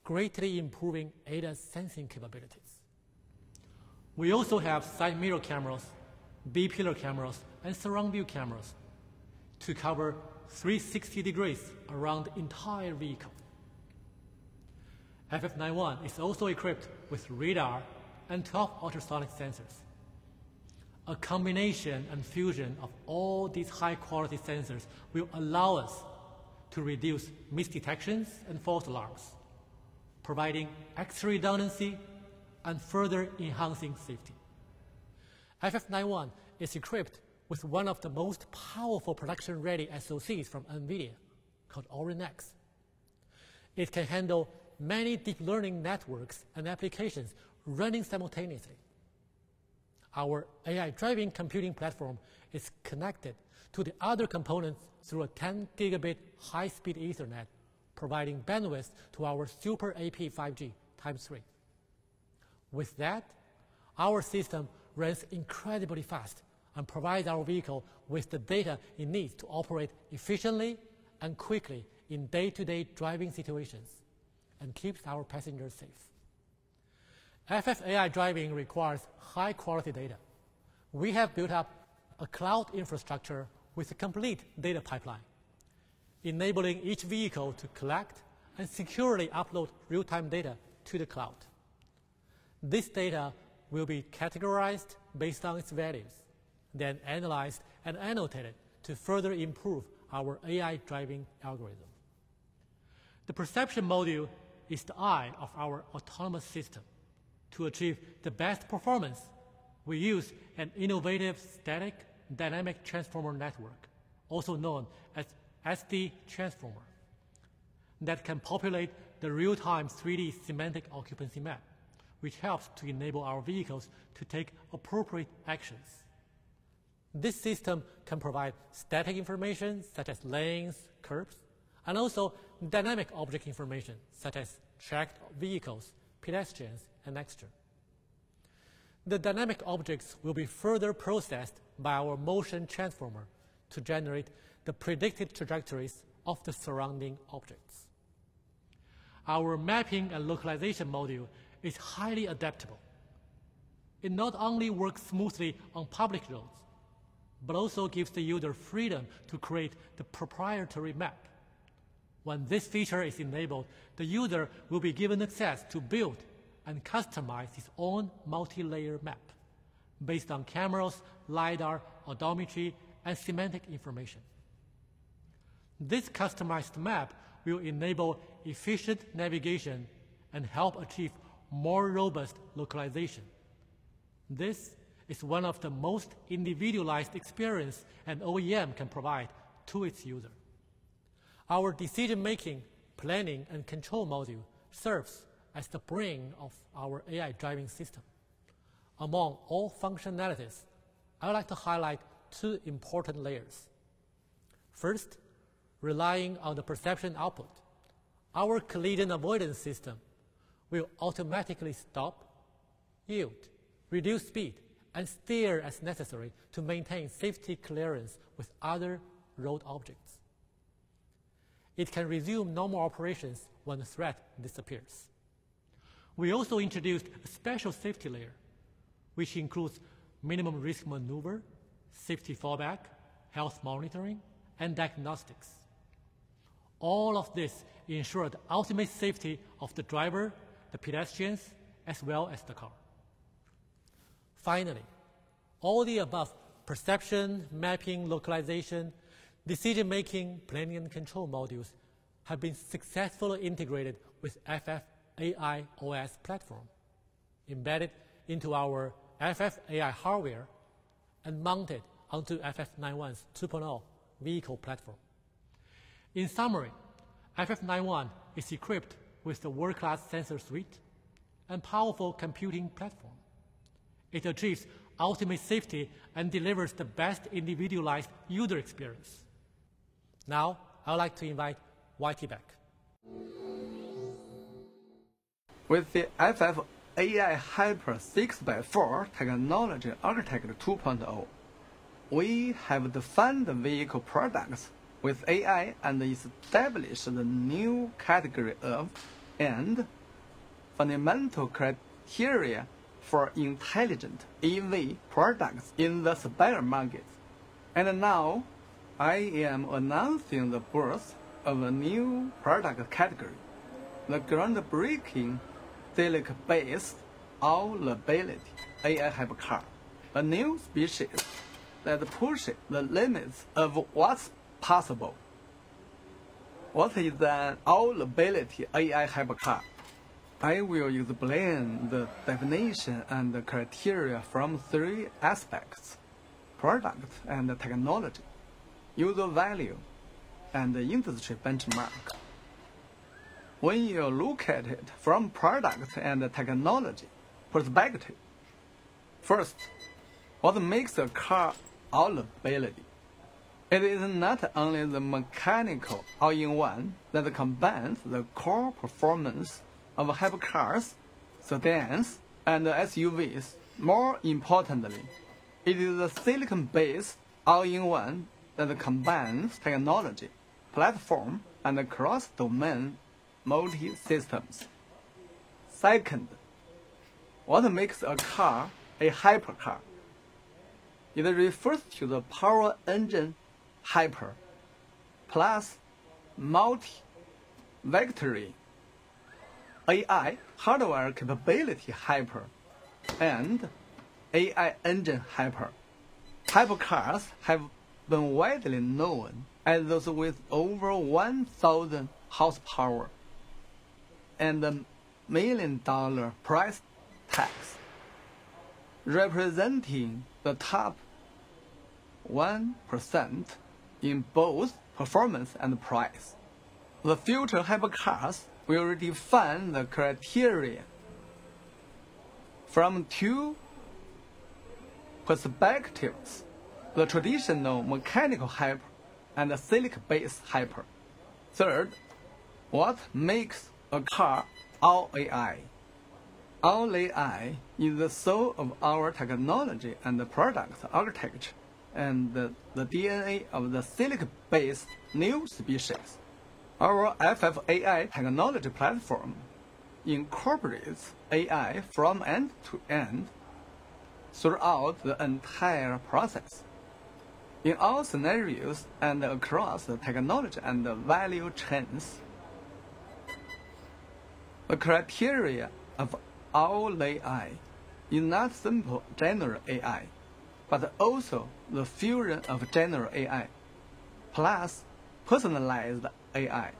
greatly improving A D A S sensing capabilities. We also have side mirror cameras, B-pillar cameras, and surround view cameras to cover three hundred sixty degrees around the entire vehicle. F F ninety-one is also equipped with radar and twelve ultrasonic sensors. A combination and fusion of all these high-quality sensors will allow us to reduce misdetections and false alarms, providing extra redundancy and further enhancing safety. F F ninety-one is equipped with one of the most powerful production-ready S O Cs from NVIDIA, called Orin X. It can handle many deep learning networks and applications running simultaneously. Our A I driving computing platform is connected to the other components through a ten gigabit high-speed Ethernet, providing bandwidth to our Super A P five G times three. With that, our system runs incredibly fast and provides our vehicle with the data it needs to operate efficiently and quickly in day-to-day driving situations, and keeps our passengers safe. F F A I driving requires high-quality data. We have built up a cloud infrastructure with a complete data pipeline, enabling each vehicle to collect and securely upload real-time data to the cloud. This data will be categorized based on its values, then analyzed and annotated to further improve our A I driving algorithm. The perception module is the eye of our autonomous system. To achieve the best performance, we use an innovative static dynamic transformer network, also known as S D transformer, that can populate the real-time three D semantic occupancy map, which helps to enable our vehicles to take appropriate actions. This system can provide static information such as lanes, curbs, and also dynamic object information such as tracked vehicles, pedestrians, and extra. The dynamic objects will be further processed by our motion transformer to generate the predicted trajectories of the surrounding objects. Our mapping and localization module is highly adaptable. It not only works smoothly on public roads, but also gives the user freedom to create the proprietary map. When this feature is enabled, the user will be given access to build and customize his own multi-layer map based on cameras, LiDAR, odometry, and semantic information. This customized map will enable efficient navigation and help achieve more robust localization. This is one of the most individualized experience an O E M can provide to its user. Our decision-making, planning, and control module serves as the brain of our A I driving system. Among all functionalities, I would like to highlight two important layers. First, relying on the perception output, our collision avoidance system will automatically stop, yield, reduce speed, and steer as necessary to maintain safety clearance with other road objects. It can resume normal operations when the threat disappears. We also introduced a special safety layer, which includes minimum risk maneuver, safety fallback, health monitoring, and diagnostics. All of this ensures the ultimate safety of the driver, the pedestrians, as well as the car. Finally, all the above perception, mapping, localization, decision-making, planning, and control modules have been successfully integrated with F F A I O S platform, embedded into our F F A I hardware, and mounted onto F F ninety-one's two point oh vehicle platform. In summary, F F ninety-one is equipped with the world-class sensor suite and powerful computing platform. It achieves ultimate safety and delivers the best individualized user experience. Now, I would like to invite Y T back. With the F F A I Hyper six by four Technology Architect two point oh, we have defined the vehicle products with A I and established the new category of and fundamental criteria for intelligent E V products in the supplier market. And now, I am announcing the birth of a new product category, the groundbreaking silicon-based all-ability A I hypercar, a new species that pushes the limits of what's possible. What is an all-ability A I hypercar? I will explain the definition and the criteria from three aspects: product and technology, user value, and the industry benchmark. When you look at it from product and technology perspective, first, what makes a car all-ability? It is not only the mechanical all-in-one that combines the core performance of hypercars, sedans, and S U Vs. More importantly, it is a silicon-based all-in-one that combines technology, platform, and cross-domain multi-systems. Second, what makes a car a hypercar? It refers to the power engine hyper plus multi-vectoring A I hardware capability hyper and A I engine hyper. Hypercars have been widely known as those with over one thousand horsepower and a million dollar price tags, representing the top one percent in both performance and price. The future hypercars will define the criteria from two perspectives: the traditional mechanical hyper and the silicon-based hyper. Third, what makes a car all A I? All A I is the soul of our technology and the product architecture and the, the D N A of the silicon-based new species. Our F F A I technology platform incorporates A I from end to end throughout the entire process, in all scenarios and across the technology and the value chains. The criteria of all A I is not simple general A I, but also the fusion of general A I plus personalized A I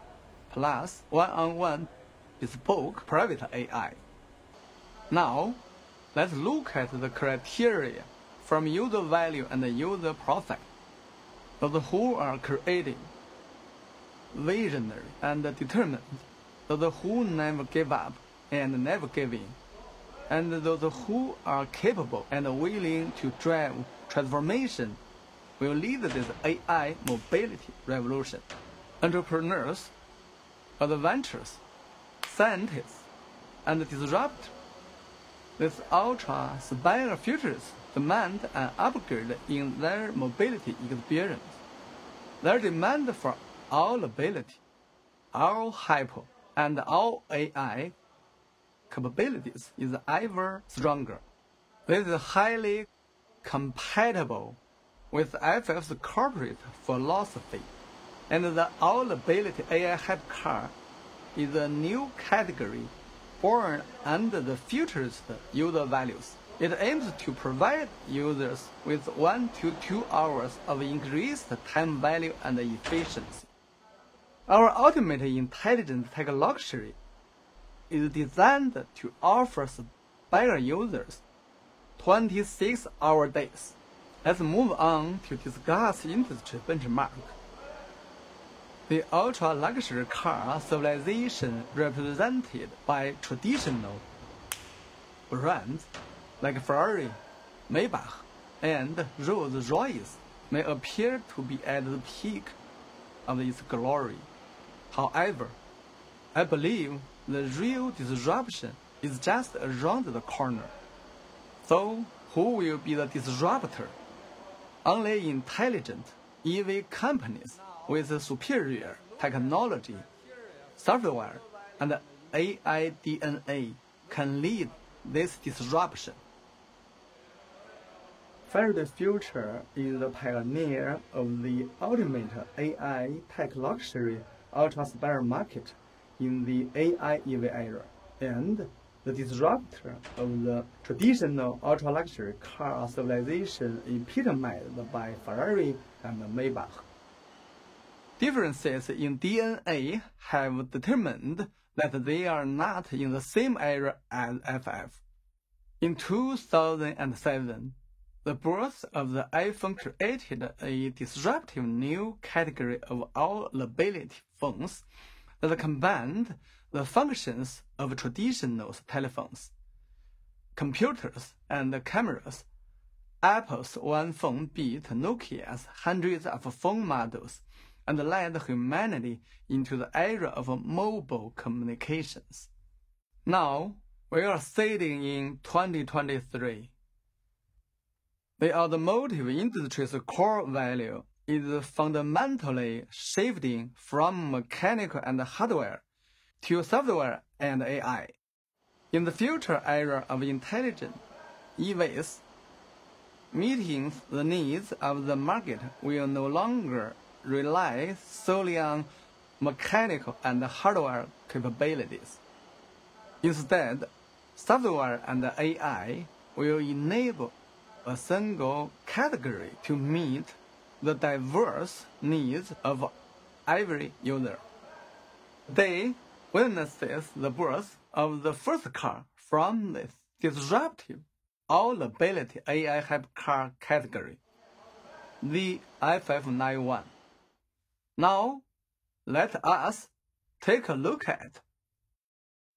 plus one-on-one bespoke private A I. Now, let's look at the criteria from user value and user process. Those who are creative, visionary, and determined, those who never give up and never give in, and those who are capable and willing to drive transformation will lead this A I mobility revolution. Entrepreneurs, adventurers, scientists, and disruptors. These ultra-spiral futures demand an upgrade in their mobility experience. Their demand for all ability, all hyper, and all A I capabilities is ever stronger. This is highly compatible with F F's corporate philosophy, and the all-ability A I hypercar is a new category born under the future's user values. It aims to provide users with one to two hours of increased time value and efficiency. Our ultimate intelligent tech luxury is designed to offer better users twenty-six hour days. Let's move on to discuss industry benchmark. The ultra-luxury car civilization represented by traditional brands like Ferrari, Maybach, and Rolls-Royce may appear to be at the peak of its glory. However, I believe the real disruption is just around the corner. So, who will be the disruptor? Only intelligent E V companies with superior technology, software, and A I D N A can lead this disruption. Faraday Future is the pioneer of the ultimate A I tech luxury ultra-spiral market in the A I E V era, and the disruptor of the traditional ultra-luxury car civilization epitomized by Ferrari and Maybach. Differences in D N A have determined that they are not in the same era as F F. In two thousand seven, the birth of the iPhone created a disruptive new category of all-ability phones that combined the functions of traditional telephones, computers, and cameras. Apple's one phone beat Nokia's hundreds of phone models and led humanity into the era of mobile communications. Now, we are sitting in twenty twenty-three. The automotive industry's core value is fundamentally shifting from mechanical and hardware to software and A I. In the future era of intelligent E Vs, meeting the needs of the market will no longer rely solely on mechanical and hardware capabilities. Instead, software and A I will enable a single category to meet the diverse needs of every user. They witnesses the birth of the first car from this disruptive all-ability A I hypercar category, the F F ninety-one. Now, let us take a look at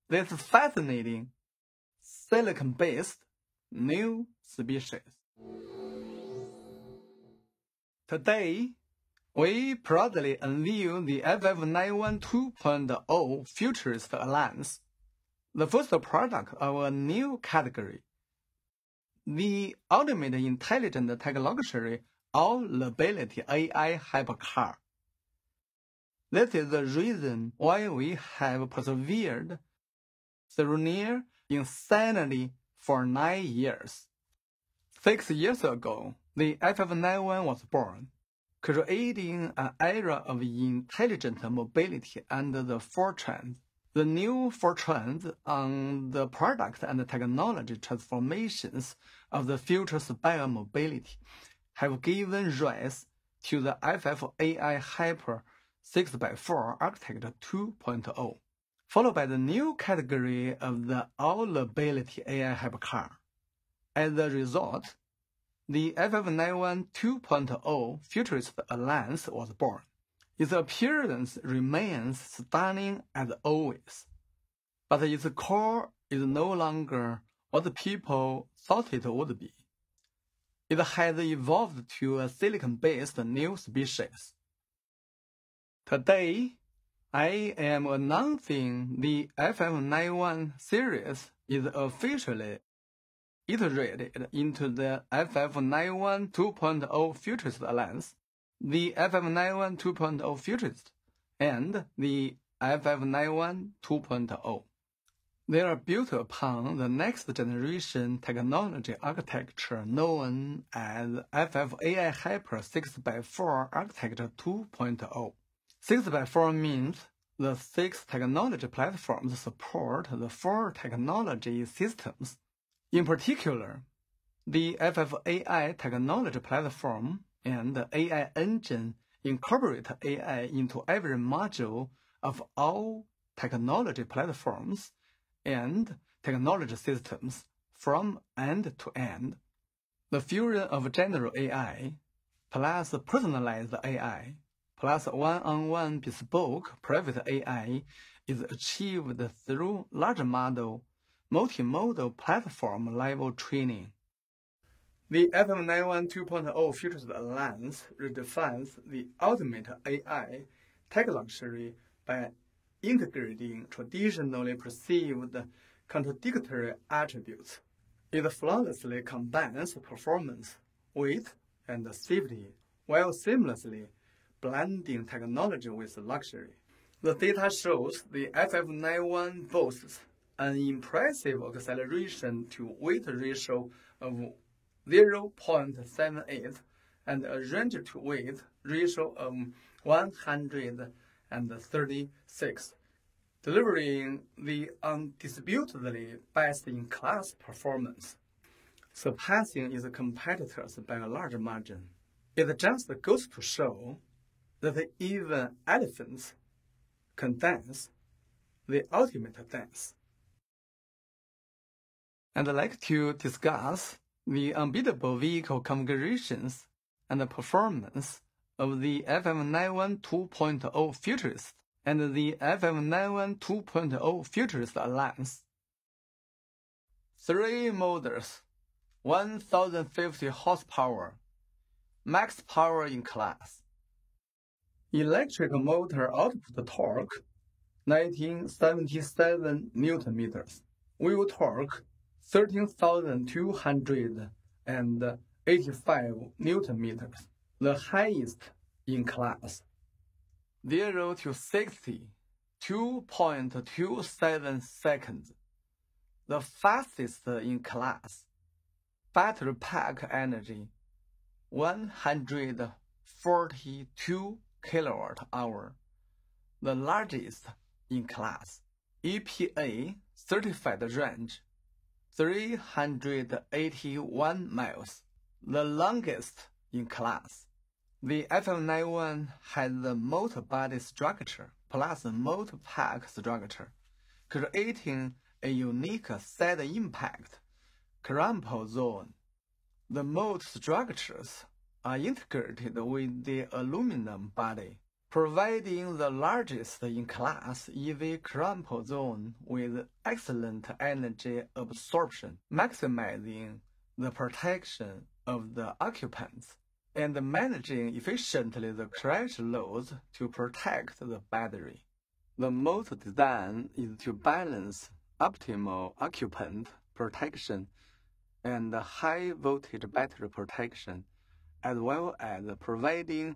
this fascinating silicon-based new species. Today, we proudly unveil the F F ninety-one two point oh Futurist Alliance, the first product of a new category, the ultimate intelligent tech luxury all-ability A I hypercar. This is the reason why we have persevered through near insanity for nine years. Six years ago, the F F ninety-one was born, creating an era of intelligent mobility under the four trends. The new four trends on the product and technology transformations of the future's biomobility have given rise to the F F A I Hyper six by four Architecture two point oh. followed by the new category of the all-ability A I hypercar. As a result, the F F ninety-one two point oh futurist alliance was born. Its appearance remains stunning as always, but its core is no longer what the people thought it would be. It has evolved to a silicon-based new species. Today, I am announcing the F F ninety-one series is officially iterated into the F F ninety-one two point oh Futurist Alliance, the F F ninety-one two point oh Futurist, and the F F ninety-one two point oh. They are built upon the next generation technology architecture known as F F A I Hyper six by four Architecture two point oh. six by four means the six technology platforms support the four technology systems. In particular, the F F A I technology platform and the A I engine incorporate A I into every module of all technology platforms and technology systems from end to end. The fusion of general A I, plus personalized A I, plus one-on-one bespoke private A I is achieved through large model, multimodal platform-level training. The F F ninety-one two point oh Futurist Alliance redefines the ultimate A I tech luxury by integrating traditionally perceived contradictory attributes. It flawlessly combines performance, weight, and safety, while seamlessly blending technology with luxury. The data shows the F F ninety-one boasts an impressive acceleration to weight ratio of zero point seven eight and a range to weight ratio of one hundred and thirty-six, delivering the undisputedly best-in-class performance, surpassing its competitors by a large margin. It just goes to show that even elephants can dance the ultimate dance. I'd like to discuss the unbeatable vehicle configurations and the performance of the F F ninety-one two point oh Futurist and the F F ninety-one two point oh Futurist Alliance. Three motors, one thousand fifty horsepower, max power in class. Electric motor output torque, nineteen seventy-seven newton meters. Wheel torque, thirteen thousand two hundred eighty-five newton meters. The highest in class. Zero to sixty, two point two seven seconds. The fastest in class. Battery pack energy, one hundred forty-two kilowatt hour. The largest in class. E P A certified range, three hundred eighty-one miles. The longest in class. The F F ninety-one has the motor body structure plus motor pack structure, creating a unique side impact crumple zone. The motor structures are integrated with the aluminum body, providing the largest in class E V crumple zone with excellent energy absorption, maximizing the protection of the occupants and managing efficiently the crash loads to protect the battery. The motor design is to balance optimal occupant protection and high voltage battery protection, as well as providing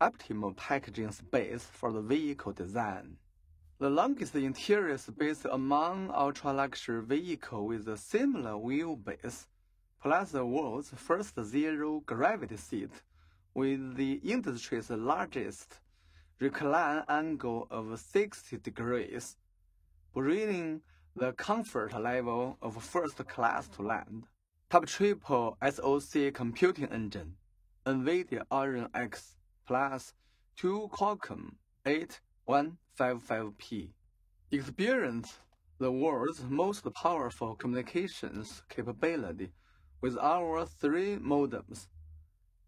optimal packaging space for the vehicle design. The longest interior space among ultra-luxury vehicles with a similar wheelbase, plus the world's first zero-gravity seat with the industry's largest recline angle of sixty degrees, bringing the comfort level of first class to land. Top triple S O C computing engine, NVIDIA Orin X plus two Qualcomm eight one five five P. Experience the world's most powerful communications capability with our three modems.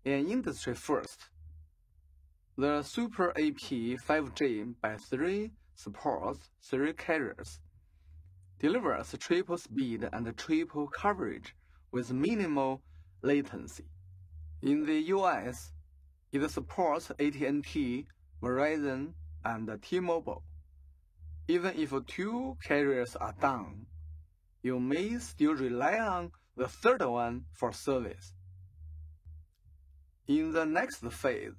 An industry first, the Super A P five G by three supports three carriers, delivers triple speed and triple coverage with minimal latency. In the U S, it supports A T and T, Verizon, and T-Mobile. Even if two carriers are down, you may still rely on the third one for service. In the next phase,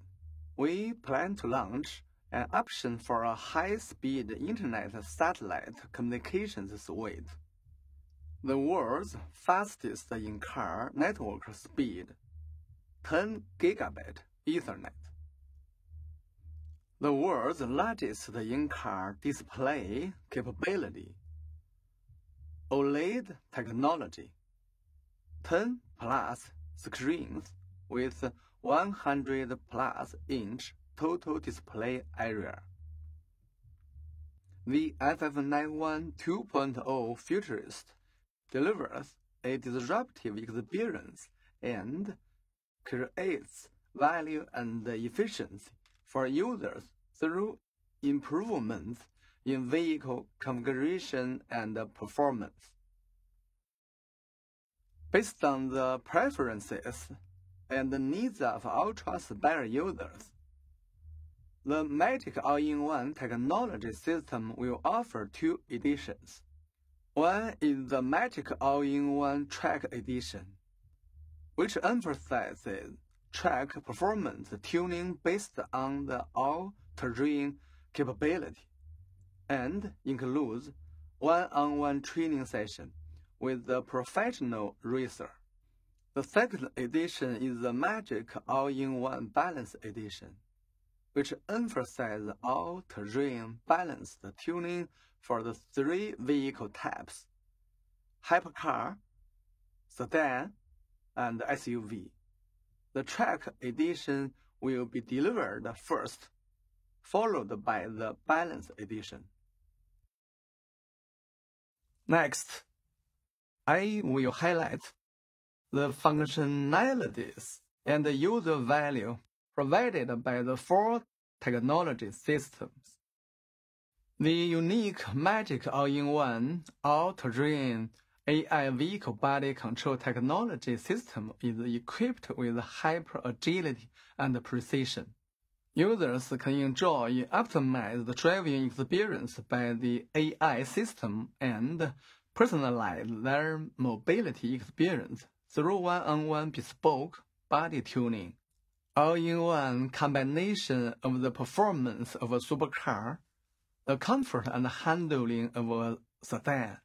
we plan to launch an option for a high-speed internet satellite communications suite, the world's fastest in-car network speed, ten gigabit Ethernet, the world's largest in-car display capability, OLED technology, ten plus screens with one hundred plus inch total display area. The F F ninety-one two point oh Futurist delivers a disruptive experience and creates value and efficiency for users through improvements in vehicle configuration and performance. Based on the preferences and the needs of ultra-spare users, the Magic All-in-One technology system will offer two editions. One is the Magic All-in-One Track Edition, which emphasizes track performance tuning based on the all-terrain capability, and includes one-on-one training session with a professional racer. The second edition is the Magic All-in-One Balance Edition, which emphasizes all-terrain balanced tuning for the three vehicle types, hypercar, sedan, and S U V. The track edition will be delivered first, followed by the balance edition. Next, I will highlight the functionalities and the user value provided by the four technology systems. The unique Magic All-in-One All-Terrain A I Vehicle Body Control Technology System is equipped with hyper-agility and precision. Users can enjoy an optimized driving experience by the A I system and personalize their mobility experience through one-on-one bespoke body tuning. All-in-one combination of the performance of a supercar, the comfort and handling of a sedan,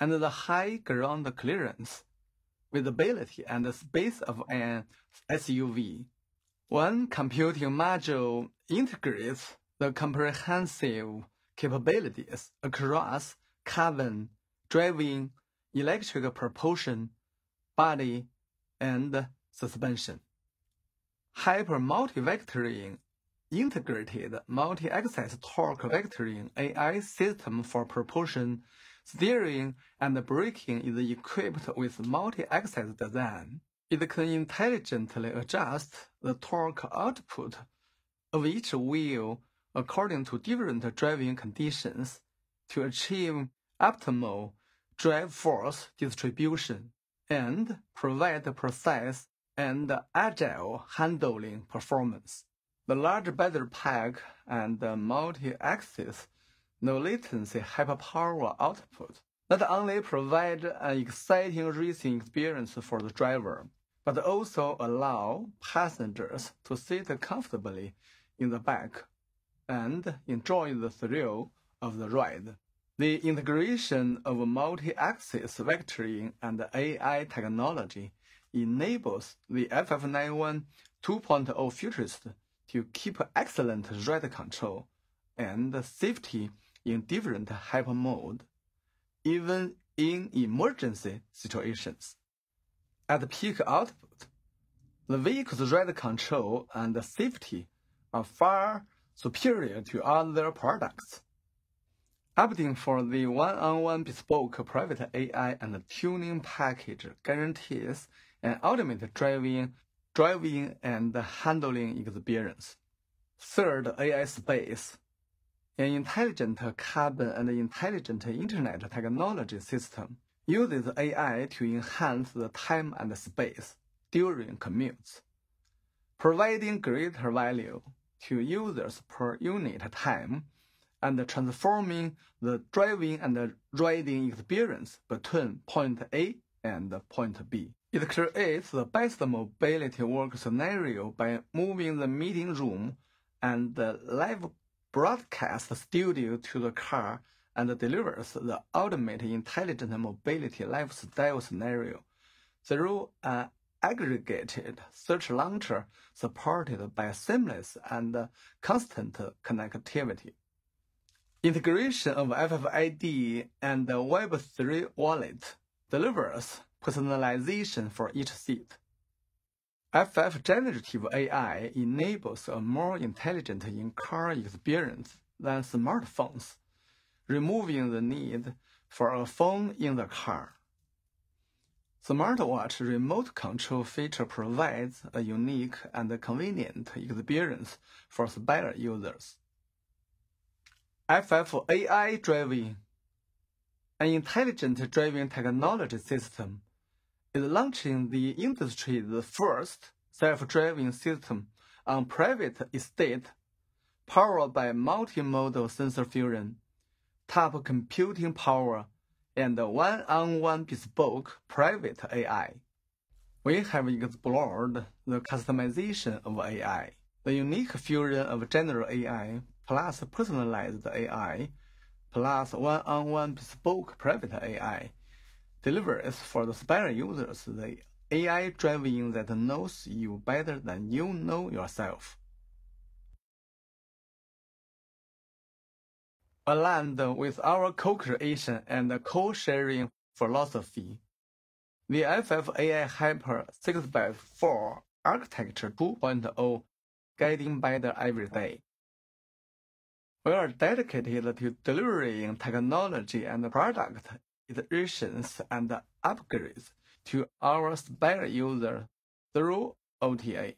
and the high ground clearance, visibility, and the space of an S U V. One computing module integrates the comprehensive capabilities across cabin, driving, electric propulsion, body, and suspension. Hyper multi-vectoring integrated multi-axis torque vectoring A I system for propulsion, steering, and braking is equipped with multi-axis design. It can intelligently adjust the torque output of each wheel according to different driving conditions to achieve optimal drive force distribution and provide precise and agile handling performance. The large battery pack and multi-axis no-latency hyperpower output not only provide an exciting racing experience for the driver, but also allow passengers to sit comfortably in the back and enjoy the thrill of the ride. The integration of multi-axis vectoring and A I technology enables the F F ninety-one two point oh Futurist to keep excellent ride control and safety in different hyper mode, even in emergency situations. At peak output, the vehicle's ride control and safety are far superior to other products. Updating for the one-on-one bespoke private A I and tuning package guarantees an ultimate driving, driving and handling experience. Third A I Space, an intelligent carbon and intelligent internet technology system, uses A I to enhance the time and space during commutes, providing greater value to users per unit time and transforming the driving and riding experience between point A and point B. It creates the best mobility work scenario by moving the meeting room and the live broadcast studio to the car and delivers the ultimate intelligent mobility lifestyle scenario through an aggregated search launcher supported by seamless and constant connectivity. Integration of F F I D and the Web three wallet delivers personalization for each seat. F F Generative A I enables a more intelligent in-car experience than smartphones, removing the need for a phone in the car. Smartwatch remote control feature provides a unique and convenient experience for Spire users. F F A I Driving, an intelligent driving technology system, is launching the industry's first self-driving system on private estate, powered by multimodal sensor fusion, top computing power, and one-on-one bespoke private A I. We have explored the customization of A I, the unique fusion of general A I plus personalized A I plus one-on-one bespoke private A I. Delivers for the Spire users the A I driving that knows you better than you know yourself. Aligned with our co-creation and co-sharing philosophy, the F F A I Hyper six by four Architecture two point oh, getting better every day. We are dedicated to delivering technology and product iterations and upgrades to our Spire users through O T A.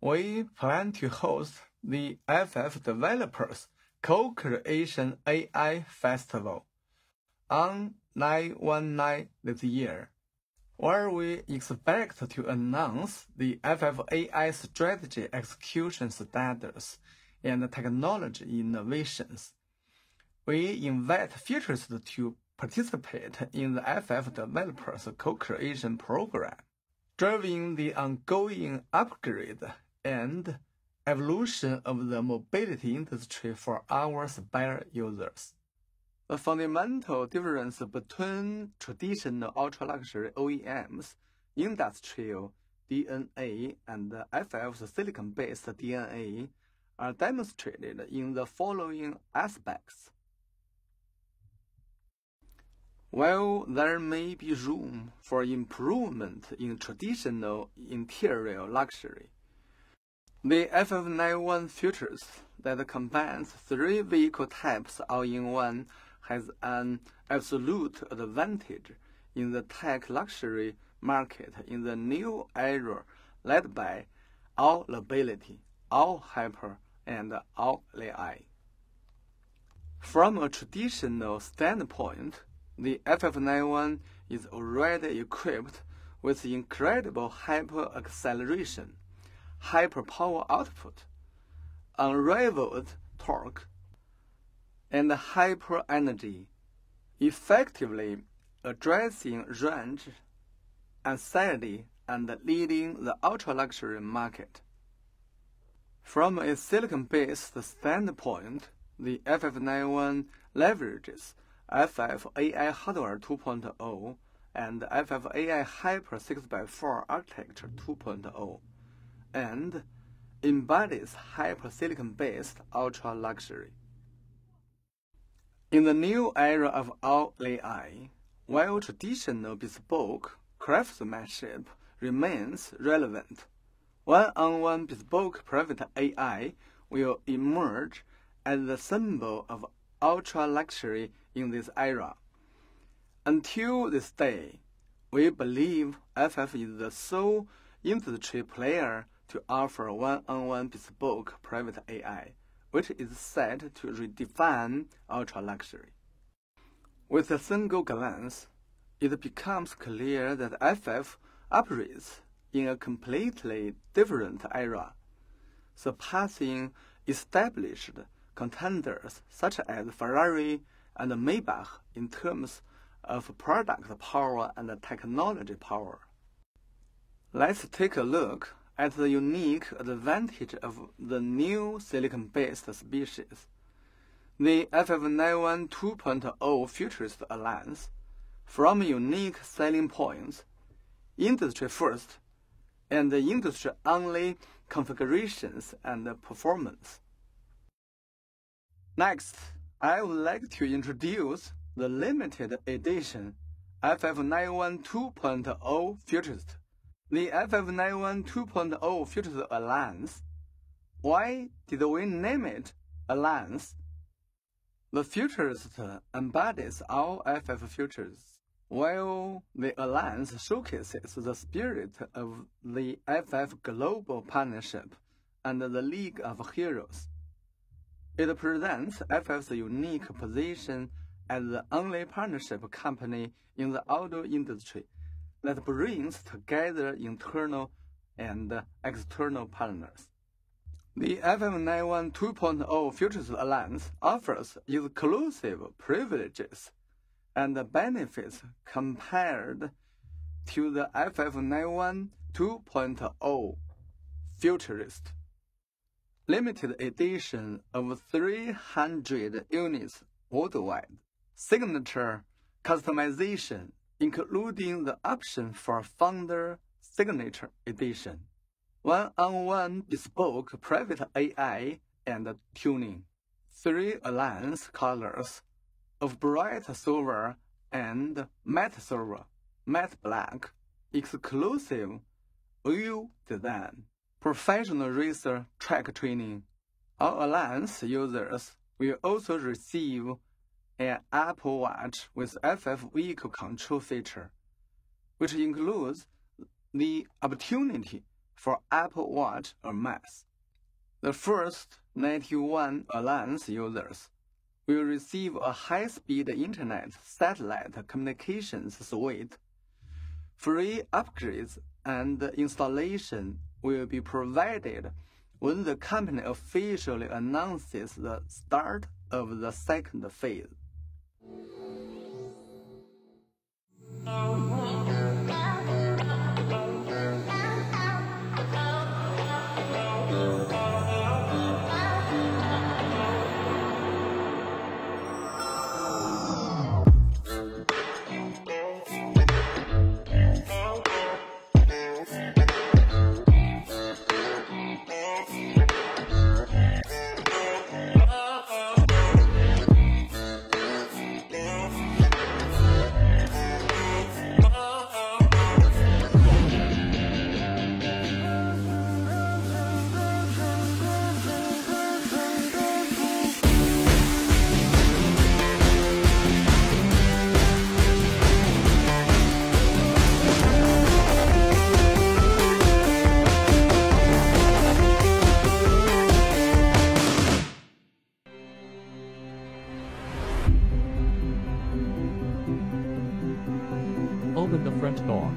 We plan to host the F F Developers Co-Creation A I Festival on nine one nine this year, where we expect to announce the F F A I strategy execution standards and technology innovations. We invite futurists to participate in the F F Developers Co-Creation Program, driving the ongoing upgrade and evolution of the mobility industry for our Spire users. The fundamental difference between traditional ultra-luxury O E Ms, industrial D N A, and F F's silicon-based D N A are demonstrated in the following aspects. While there may be room for improvement in traditional interior luxury, the F F ninety-one features that combines three vehicle types all-in-one has an absolute advantage in the tech luxury market in the new era led by all mobility, all hyper, and all A I. From a traditional standpoint, the F F ninety-one is already equipped with incredible hyper-acceleration, hyper-power output, unrivaled torque, and hyper-energy, effectively addressing range anxiety and leading the ultra-luxury market. From a silicon-based standpoint, the F F ninety-one leverages F F A I Hardware two point oh and F F A I Hyper six by four Architecture two point oh, and embodies hyper silicon-based ultra-luxury. In the new era of all A I, while traditional bespoke craftsmanship remains relevant, one-on-one bespoke private A I will emerge as the symbol of ultra-luxury in this era. Until this day, we believe F F is the sole industry player to offer one-on-one bespoke private A I, which is set to redefine ultra-luxury. With a single glance, it becomes clear that F F operates in a completely different era, surpassing established contenders such as Ferrari and Maybach in terms of product power and technology power. Let's take a look at the unique advantage of the new silicon-based species. The F F ninety-one two point oh Futurist Alliance, from unique selling points, industry-first, and industry-only configurations and performance. Next, I would like to introduce the limited edition F F ninety-one two point oh Futurist. The F F ninety-one two point oh Futurist Alliance. Why did we name it Alliance? The Futurist embodies all F F futures, while the Alliance showcases the spirit of the F F Global Partnership and the League of Heroes. It presents F F's unique position as the only partnership company in the auto industry that brings together internal and external partners. The F F ninety-one two point oh Futures Alliance offers exclusive privileges and benefits compared to the F F ninety-one two point oh Futurist. Limited edition of three hundred units worldwide. Signature customization, including the option for Founder Signature Edition, one-on-one bespoke private A I and tuning, three alliance colors of bright silver and matte silver, matte black, exclusive O U design, professional racer track training. All alliance users will also receive an Apple Watch with F F Vehicle Control feature, which includes the opportunity for Apple Watch or M A S. The first ninety-one Alliance users will receive a high-speed internet satellite communications suite. Free upgrades and installation will be provided when the company officially announces the start of the second phase. Open the front door.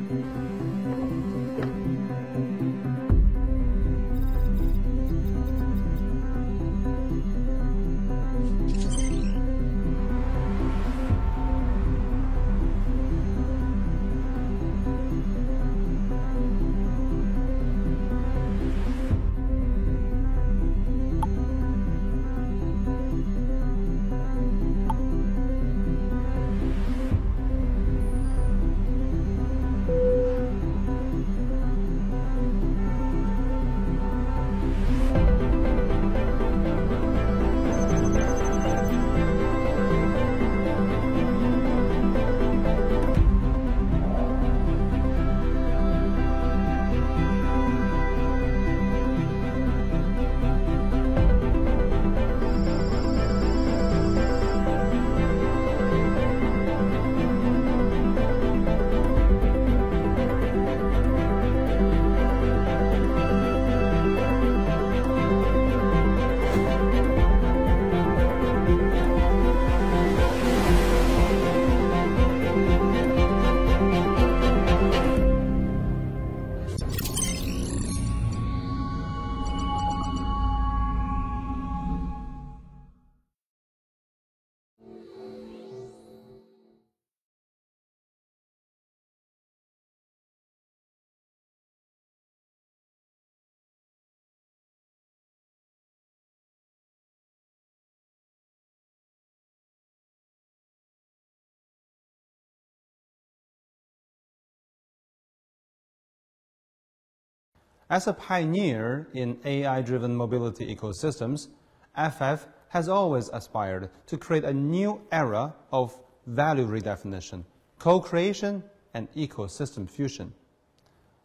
As a pioneer in A I-driven mobility ecosystems, F F has always aspired to create a new era of value redefinition, co-creation, and ecosystem fusion.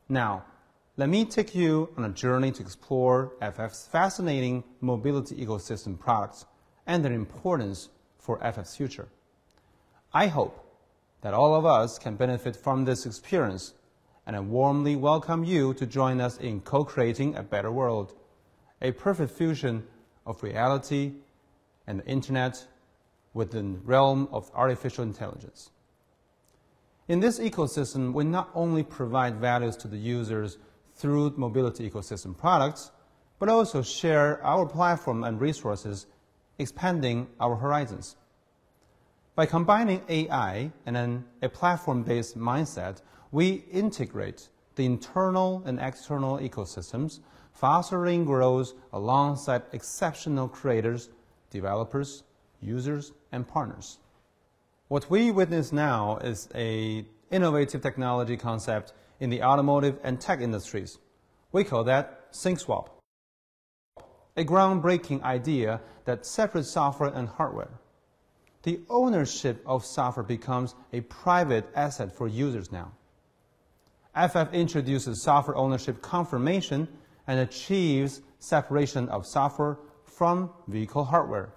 Now, let me take you on a journey to explore F F's fascinating mobility ecosystem products and their importance for F F's future. I hope that all of us can benefit from this experience, and I warmly welcome you to join us in co-creating a better world, a perfect fusion of reality and the internet within the realm of artificial intelligence. In this ecosystem, we not only provide values to the users through mobility ecosystem products, but also share our platform and resources, expanding our horizons. By combining A I and an, a platform-based mindset, we integrate the internal and external ecosystems, fostering growth alongside exceptional creators, developers, users, and partners. What we witness now is an innovative technology concept in the automotive and tech industries. We call that sync swap, a groundbreaking idea that separates software and hardware. The ownership of software becomes a private asset for users now. F F introduces software ownership confirmation and achieves separation of software from vehicle hardware.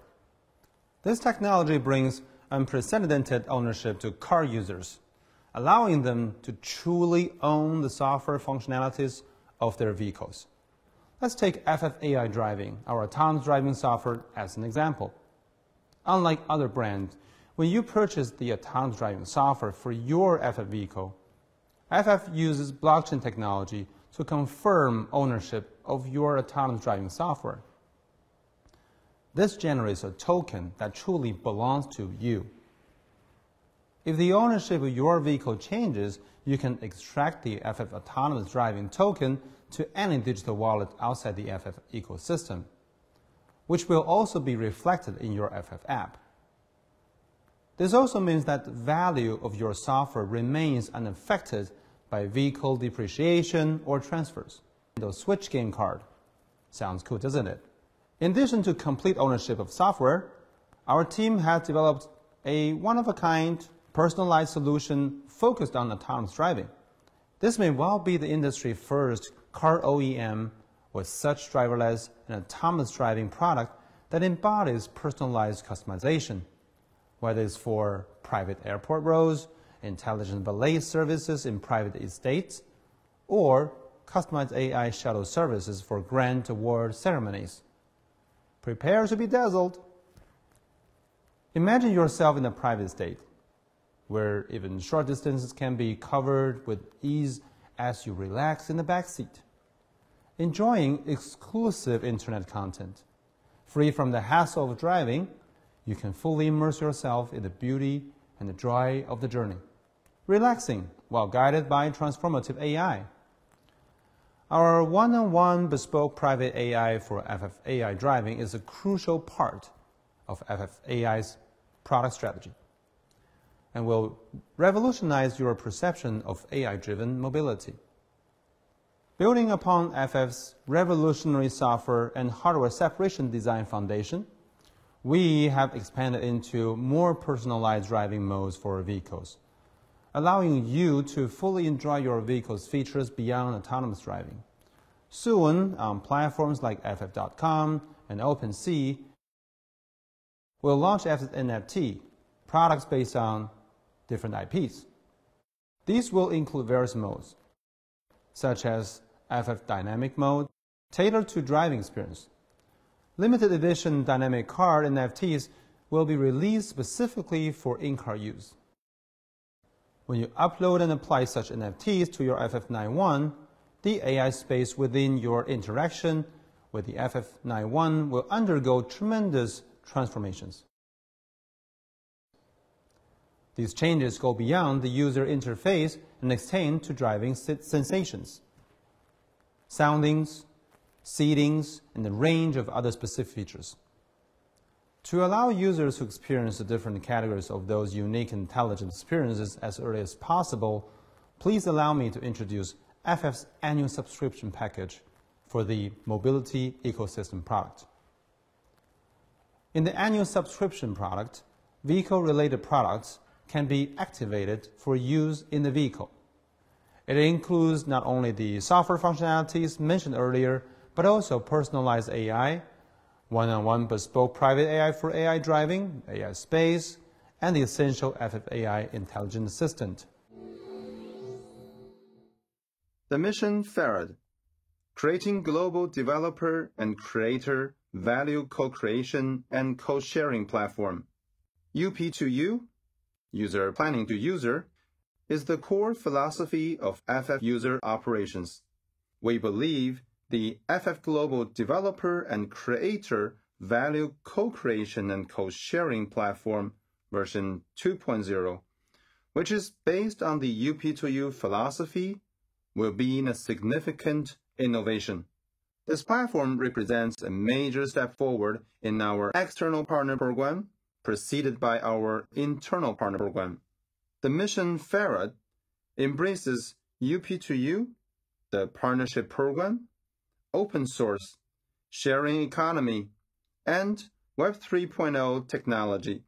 This technology brings unprecedented ownership to car users, allowing them to truly own the software functionalities of their vehicles. Let's take F F A I Driving, our autonomous driving software, as an example. Unlike other brands, when you purchase the autonomous driving software for your F F vehicle, F F uses blockchain technology to confirm ownership of your autonomous driving software. This generates a token that truly belongs to you. If the ownership of your vehicle changes, you can extract the F F autonomous driving token to any digital wallet outside the F F ecosystem, which will also be reflected in your F F app. This also means that the value of your software remains unaffected by vehicle depreciation or transfers. The Switch game card. Sounds cool, doesn't it? In addition to complete ownership of software, our team has developed a one-of-a-kind, personalized solution focused on autonomous driving. This may well be the industry first car O E M with such driverless and autonomous driving product that embodies personalized customization, whether it's for private airport roads, intelligent valet services in private estates, or customized A I shuttle services for grant award ceremonies. Prepare to be dazzled. Imagine yourself in a private estate, where even short distances can be covered with ease as you relax in the back seat, enjoying exclusive internet content. Free from the hassle of driving, you can fully immerse yourself in the beauty and the joy of the journey, relaxing while guided by transformative A I. Our one-on-one bespoke private A I for F F A I Driving is a crucial part of F F A I's product strategy and will revolutionize your perception of A I-driven mobility. Building upon F F's revolutionary software and hardware separation design foundation, we have expanded into more personalized driving modes for vehicles, allowing you to fully enjoy your vehicle's features beyond autonomous driving. Soon, on platforms like F F dot com and OpenSea, we'll launch F F N F T, products based on different I Ps. These will include various modes, such as F F Dynamic Mode, tailored to driving experience. Limited edition dynamic card N F Ts will be released specifically for in-car use. When you upload and apply such N F Ts to your F F ninety-one, the A I space within your interaction with the F F ninety-one will undergo tremendous transformations. These changes go beyond the user interface and extend to driving sensations, soundings, seatings, and a range of other specific features. To allow users to experience the different categories of those unique intelligent experiences as early as possible, please allow me to introduce F F's annual subscription package for the mobility ecosystem product. In the annual subscription product, vehicle-related products can be activated for use in the vehicle. It includes not only the software functionalities mentioned earlier, but also personalized A I, one-on-one bespoke private A I for A I driving, A I space, and the essential F F A I Intelligent Assistant. The Mission Farad, creating global developer and creator value co-creation and co-sharing platform. U P two U, user planning to user, is the core philosophy of F F user operations. We believe the F F global developer and creator value co-creation and co-sharing platform version two point oh, which is based on the U P two U philosophy, will be a significant innovation. This platform represents a major step forward in our external partner program, preceded by our internal partner program. The Mission Farad embraces U P two U, the partnership program, open source, sharing economy, and Web three point oh technology,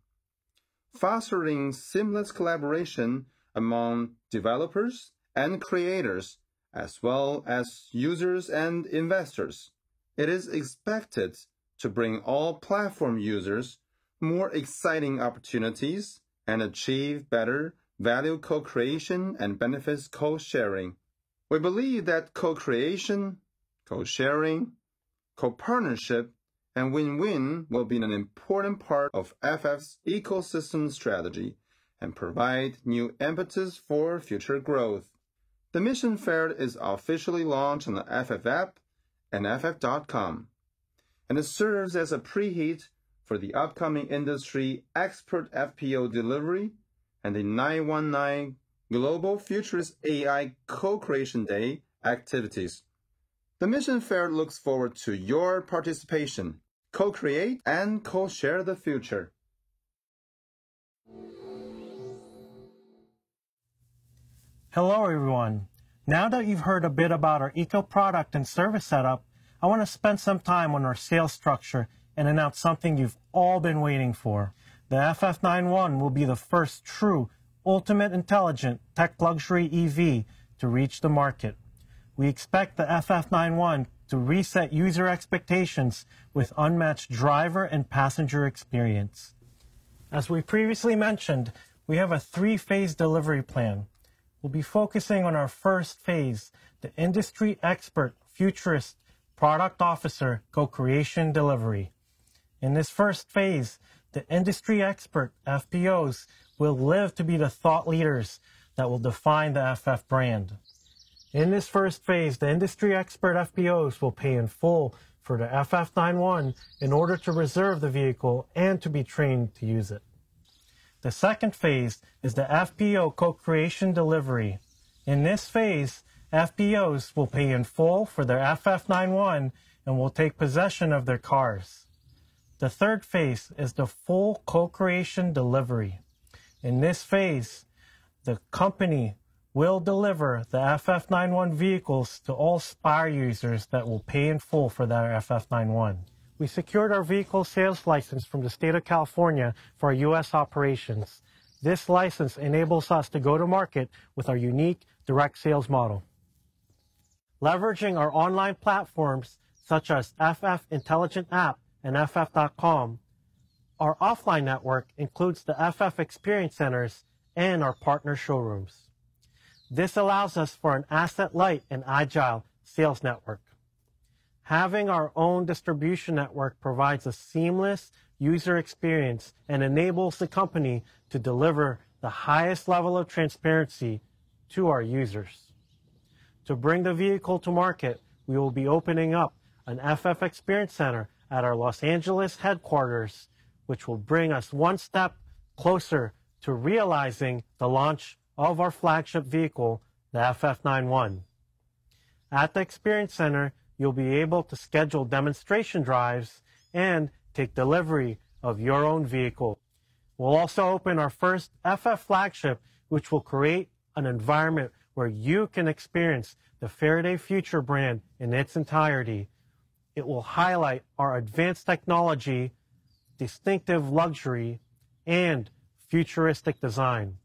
fostering seamless collaboration among developers and creators, as well as users and investors. It is expected to bring all platform users more exciting opportunities and achieve better value co-creation and benefits co-sharing. We believe that co-creation, co-sharing, co-partnership, and win-win will be an important part of F F's ecosystem strategy and provide new impetus for future growth. The Mission Farad is officially launched on the F F app and F F dot com, and it serves as a preheat for the upcoming industry expert F P O delivery and the nine one nine Global Futures A I Co-Creation Day activities. The Mission Farad looks forward to your participation. Co-create and co-share the future. Hello everyone. Now that you've heard a bit about our eco product and service setup, I want to spend some time on our sales structure and announce something you've all been waiting for. The F F ninety-one will be the first true, ultimate intelligent tech luxury E V to reach the market. We expect the F F ninety-one to reset user expectations with unmatched driver and passenger experience. As we previously mentioned, we have a three-phase delivery plan. We'll be focusing on our first phase, the industry expert, futurist, product officer, co-creation delivery. In this first phase, the industry expert, F P Os, will live to be the thought leaders that will define the F F brand. In this first phase, the industry expert F P Os will pay in full for the F F ninety-one in order to reserve the vehicle and to be trained to use it. The second phase is the F P O co-creation delivery. In this phase, F P Os will pay in full for their F F ninety-one and will take possession of their cars. The third phase is the full co-creation delivery. In this phase, the company will deliver the F F ninety-one vehicles to all Spire users that will pay in full for their F F ninety-one. We secured our vehicle sales license from the state of California for our U S operations. This license enables us to go to market with our unique direct sales model. Leveraging our online platforms such as F F Intelligent App and F F dot com, our offline network includes the F F Experience Centers and our partner showrooms. This allows us for an asset-light and agile sales network. Having our own distribution network provides a seamless user experience and enables the company to deliver the highest level of transparency to our users. To bring the vehicle to market, we will be opening up an F F Experience Center at our Los Angeles headquarters, which will bring us one step closer to realizing the launch of our flagship vehicle, the F F ninety-one. At the Experience Center, you'll be able to schedule demonstration drives and take delivery of your own vehicle. We'll also open our first F F flagship, which will create an environment where you can experience the Faraday Future brand in its entirety. It will highlight our advanced technology, distinctive luxury, and futuristic design.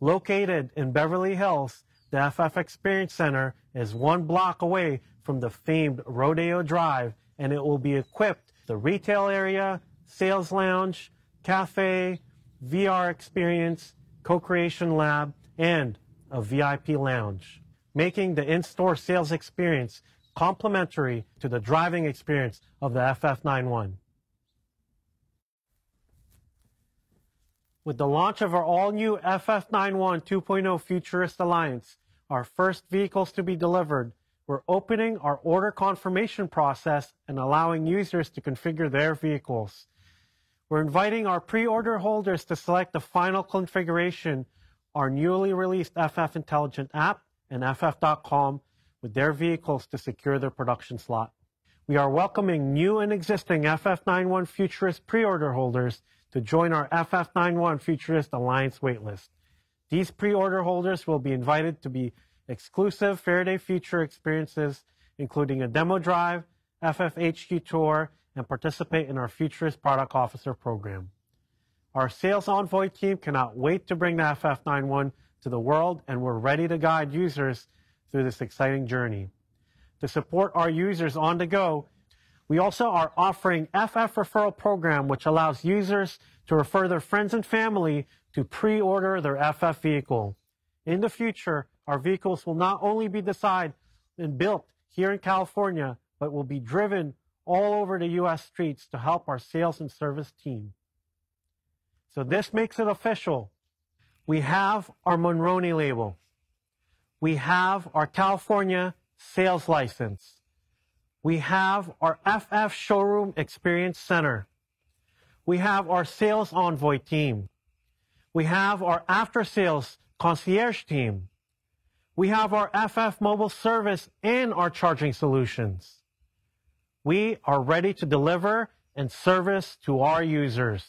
Located in Beverly Hills, the F F Experience Center is one block away from the famed Rodeo Drive, and it will be equipped with the retail area, sales lounge, cafe, V R experience, co-creation lab, and a V I P lounge, making the in-store sales experience complementary to the driving experience of the F F ninety-one. With the launch of our all-new F F ninety-one two point oh Futurist Alliance, our first vehicles to be delivered, we're opening our order confirmation process and allowing users to configure their vehicles. We're inviting our pre-order holders to select the final configuration, our newly released F F Intelligent App and F F dot com, with their vehicles to secure their production slot. We are welcoming new and existing F F ninety-one Futurist pre-order holders to join our F F ninety-one Futurist Alliance waitlist. These pre-order holders will be invited to be exclusive Faraday Future experiences, including a demo drive, F F H Q tour, and participate in our Futurist Product Officer program. Our sales envoy team cannot wait to bring the F F ninety-one to the world, and we're ready to guide users through this exciting journey. To support our users on the go, we also are offering F F Referral Program, which allows users to refer their friends and family to pre-order their F F vehicle. In the future, our vehicles will not only be designed and built here in California, but will be driven all over the U S streets to help our sales and service team. So this makes it official. We have our Monroney label. We have our California sales license. We have our F F Showroom Experience Center. We have our sales envoy team. We have our after-sales concierge team. We have our F F mobile service and our charging solutions. We are ready to deliver and service to our users.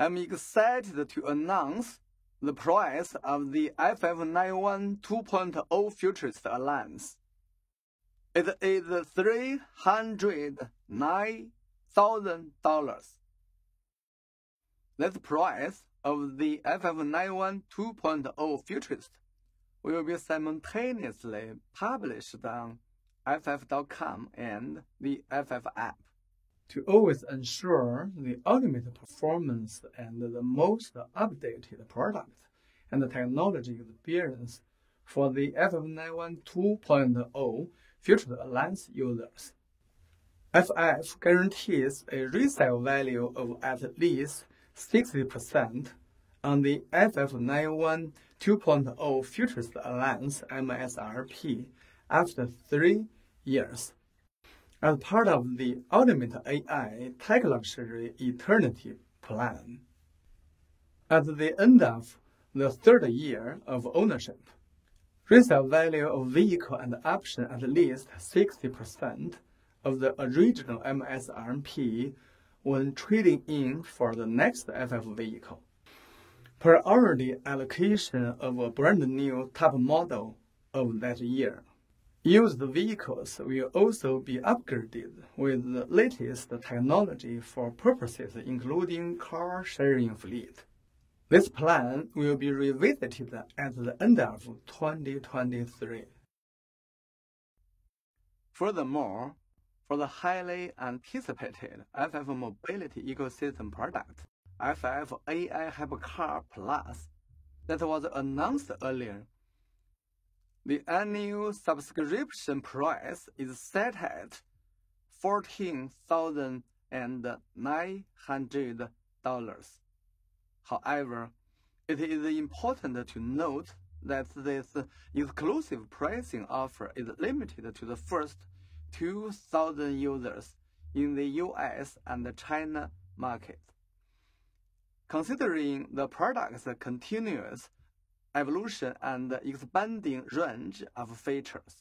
I'm excited to announce the prize of the F F ninety-one two point oh Futurist Alliance. It is three hundred nine thousand dollars. This prize of the F F ninety-one two point oh Futurist will be simultaneously published on F F dot com and the F F app. To always ensure the ultimate performance and the most updated product and the technology experience for the F F ninety-one two point oh Future Alliance users. F F guarantees a resale value of at least sixty percent on the F F ninety-one two point oh Future Alliance M S R P after three years. As part of the Ultimate A I Tech Luxury Eternity Plan. At the end of the third year of ownership, resale value of vehicle and option at least sixty percent of the original M S R P when trading in for the next F F vehicle. Priority allocation of a brand new top model of that year. Used vehicles will also be upgraded with the latest technology for purposes including car sharing fleet. This plan will be revisited at the end of twenty twenty-three. Furthermore, for the highly anticipated F F Mobility Ecosystem product, F F A I Hypercar Plus, that was announced earlier, the annual subscription price is set at fourteen thousand nine hundred dollars. However, it is important to note that this exclusive pricing offer is limited to the first two thousand users in the U S and China markets. Considering the product's continuous evolution and expanding range of features,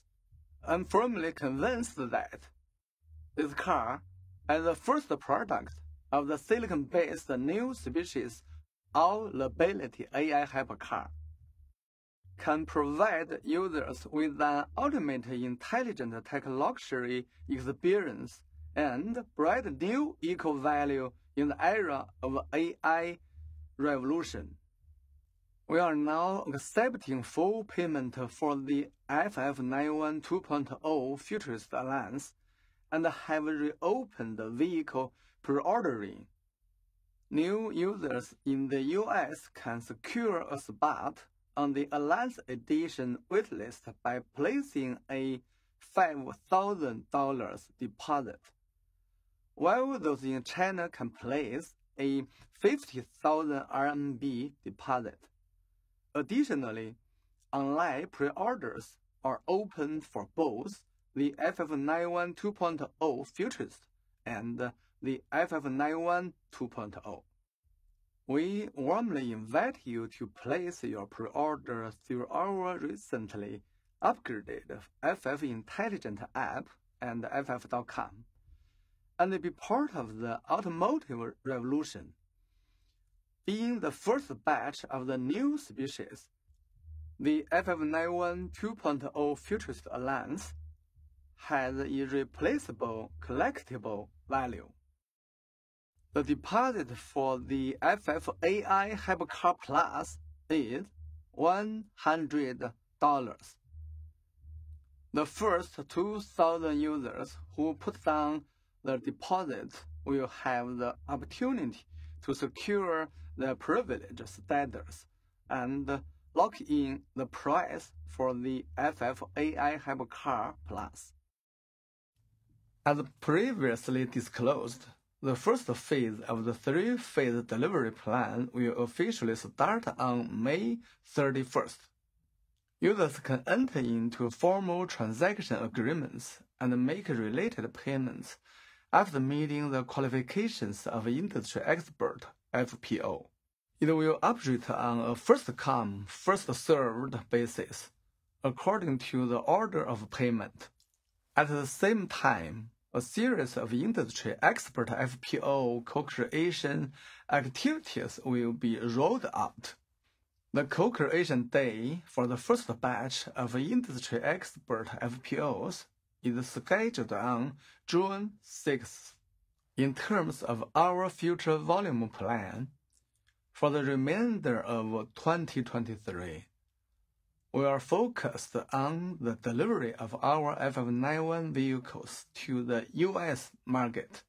I'm firmly convinced that this car, as the first product of the silicon-based new species all-ability A I hypercar, can provide users with an ultimate intelligent tech luxury experience and bright new eco-value in the era of A I revolution. We are now accepting full payment for the F F ninety-one two point oh Futurist Alliance and have reopened the vehicle pre-ordering. New users in the U S can secure a spot on the Alliance Edition waitlist by placing a five thousand dollar deposit, while those in China can place a fifty thousand R M B deposit. Additionally, online pre-orders are open for both the F F ninety-one two point oh Futurist and the F F ninety-one two point oh. We warmly invite you to place your pre-order through our recently upgraded F F Intelligent App and F F dot com, and be part of the automotive revolution. Being the first batch of the new species, the F F ninety-one two point oh Futurist Alliance has irreplaceable collectible value. The deposit for the F F A I Hypercar Plus is one hundred dollars. The first two thousand users who put down the deposit will have the opportunity to secure the privilege status and lock in the price for the F F A I Hypercar Plus. As previously disclosed, the first phase of the three-phase delivery plan will officially start on May thirty-first. Users can enter into formal transaction agreements and make related payments after meeting the qualifications of industry expert F P O. It will operate on a first-come, first-served basis, according to the order of payment. At the same time, a series of industry expert F P O co-creation activities will be rolled out. The co-creation day for the first batch of industry expert F P Os is scheduled on June sixth. In terms of our future volume plan, for the remainder of twenty twenty-three, we are focused on the delivery of our F F ninety-one vehicles to the U S market,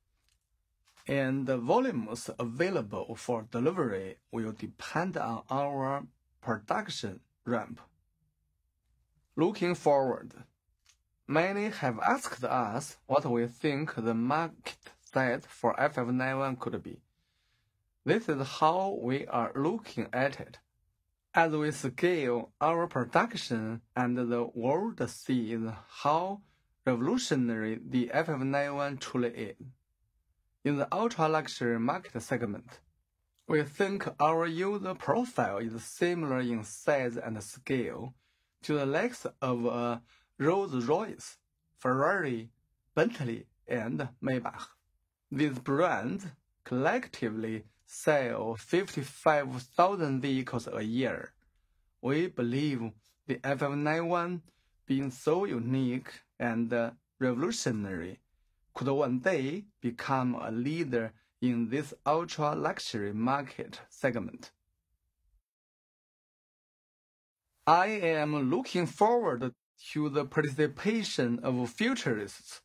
and the volumes available for delivery will depend on our production ramp. Looking forward, many have asked us what we think the market size for F F ninety-one could be. This is how we are looking at it. As we scale our production and the world sees how revolutionary the F F ninety-one truly is. In the ultra-luxury market segment, we think our user profile is similar in size and scale to the likes of uh, Rolls-Royce, Ferrari, Bentley, and Maybach. These brands collectively sell fifty-five thousand vehicles a year. We believe the F F ninety-one, being so unique and uh, revolutionary, could one day become a leader in this ultra-luxury market segment. I am looking forward to the participation of futurists.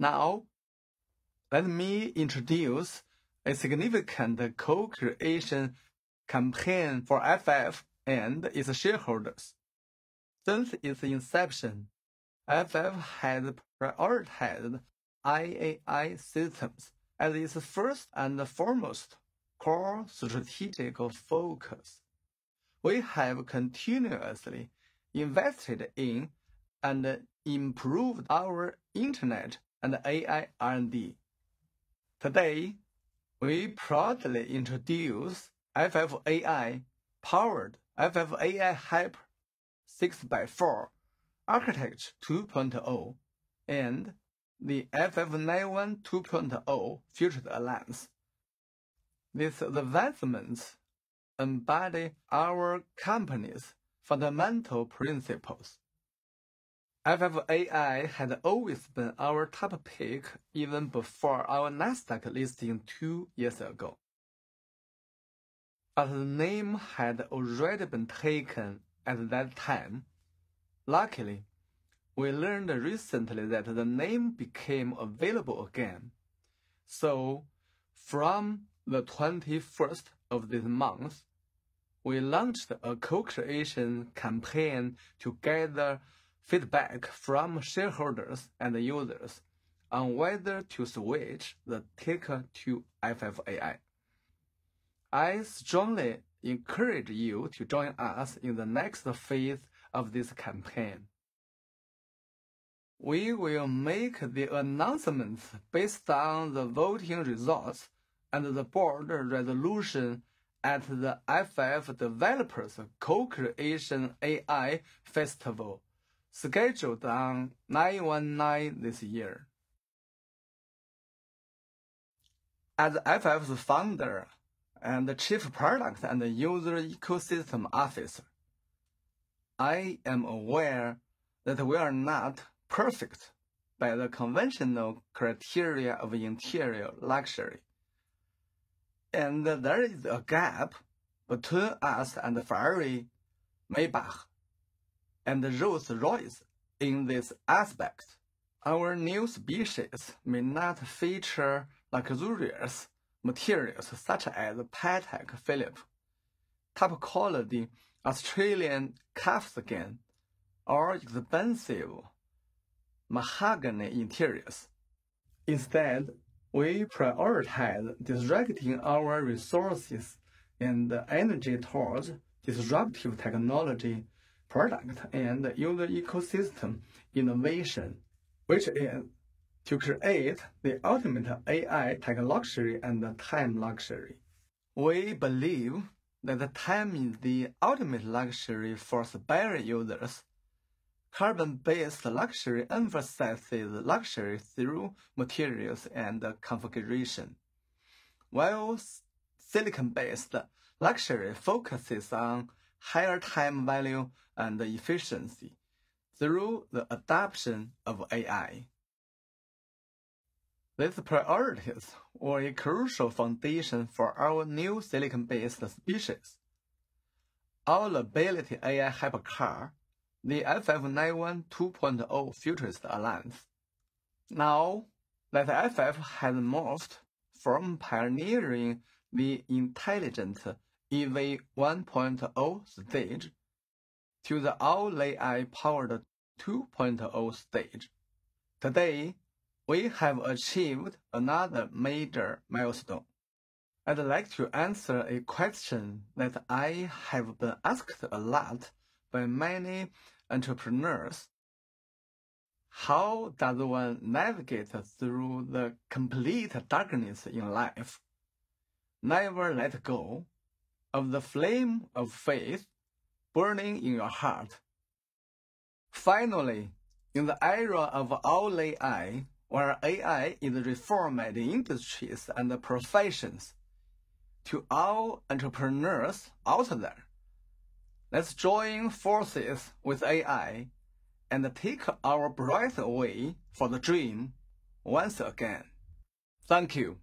Now, let me introduce a significant co-creation campaign for F F and its shareholders. Since its inception, F F has prioritized I A I systems as its first and foremost core strategic focus. We have continuously invested in and improved our Internet and A I R and D. Today, we proudly introduce F F A I powered F F A I Hyper six by four Architecture two point oh and the F F ninety-one two point oh Future Alliance. These advancements embody our company's fundamental principles. F F A I had always been our top pick even before our NASDAQ listing two years ago. As the name had already been taken at that time, luckily, we learned recently that the name became available again. So, from the twenty-first of this month, we launched a co-creation campaign to gather feedback from shareholders and users on whether to switch the ticker to F F A I. I strongly encourage you to join us in the next phase of this campaign. We will make the announcements based on the voting results and the board resolution at the F F Developers Co-Creation A I Festival, scheduled on nine one nine this year. As F F's founder and Chief Product and User Ecosystem Officer, I am aware that we are not perfect by the conventional criteria of interior luxury, and there is a gap between us and Ferrari, Maybach, and Rolls-Royce in this aspect. Our new species may not feature luxurious materials such as Patek Philippe, top-quality Australian calfskin, or expensive mahogany interiors. Instead, we prioritize directing our resources and energy towards disruptive technology, product and user ecosystem innovation, which is to create the ultimate A I tech luxury and time luxury. We believe that the time is the ultimate luxury for aspiring users. Carbon-based luxury emphasizes luxury through materials and configuration, while silicon-based luxury focuses on higher time value and efficiency through the adoption of A I. These priorities were a crucial foundation for our new silicon-based species. Our Mobility A I Hypercar, the F F ninety-one two point oh Futurist Alliance. Now that F F has morphed from pioneering the intelligent E V one point oh stage to the all-A I-powered two point oh stage, today, we have achieved another major milestone. I'd like to answer a question that I have been asked a lot by many entrepreneurs How does one navigate through the complete darkness in life? Never let go of the flame of faith burning in your heart. Finally, in the era of all A I, where A I is reformed industries and professions, to all entrepreneurs out there, let's join forces with A I and take our breath away for the dream once again. Thank you.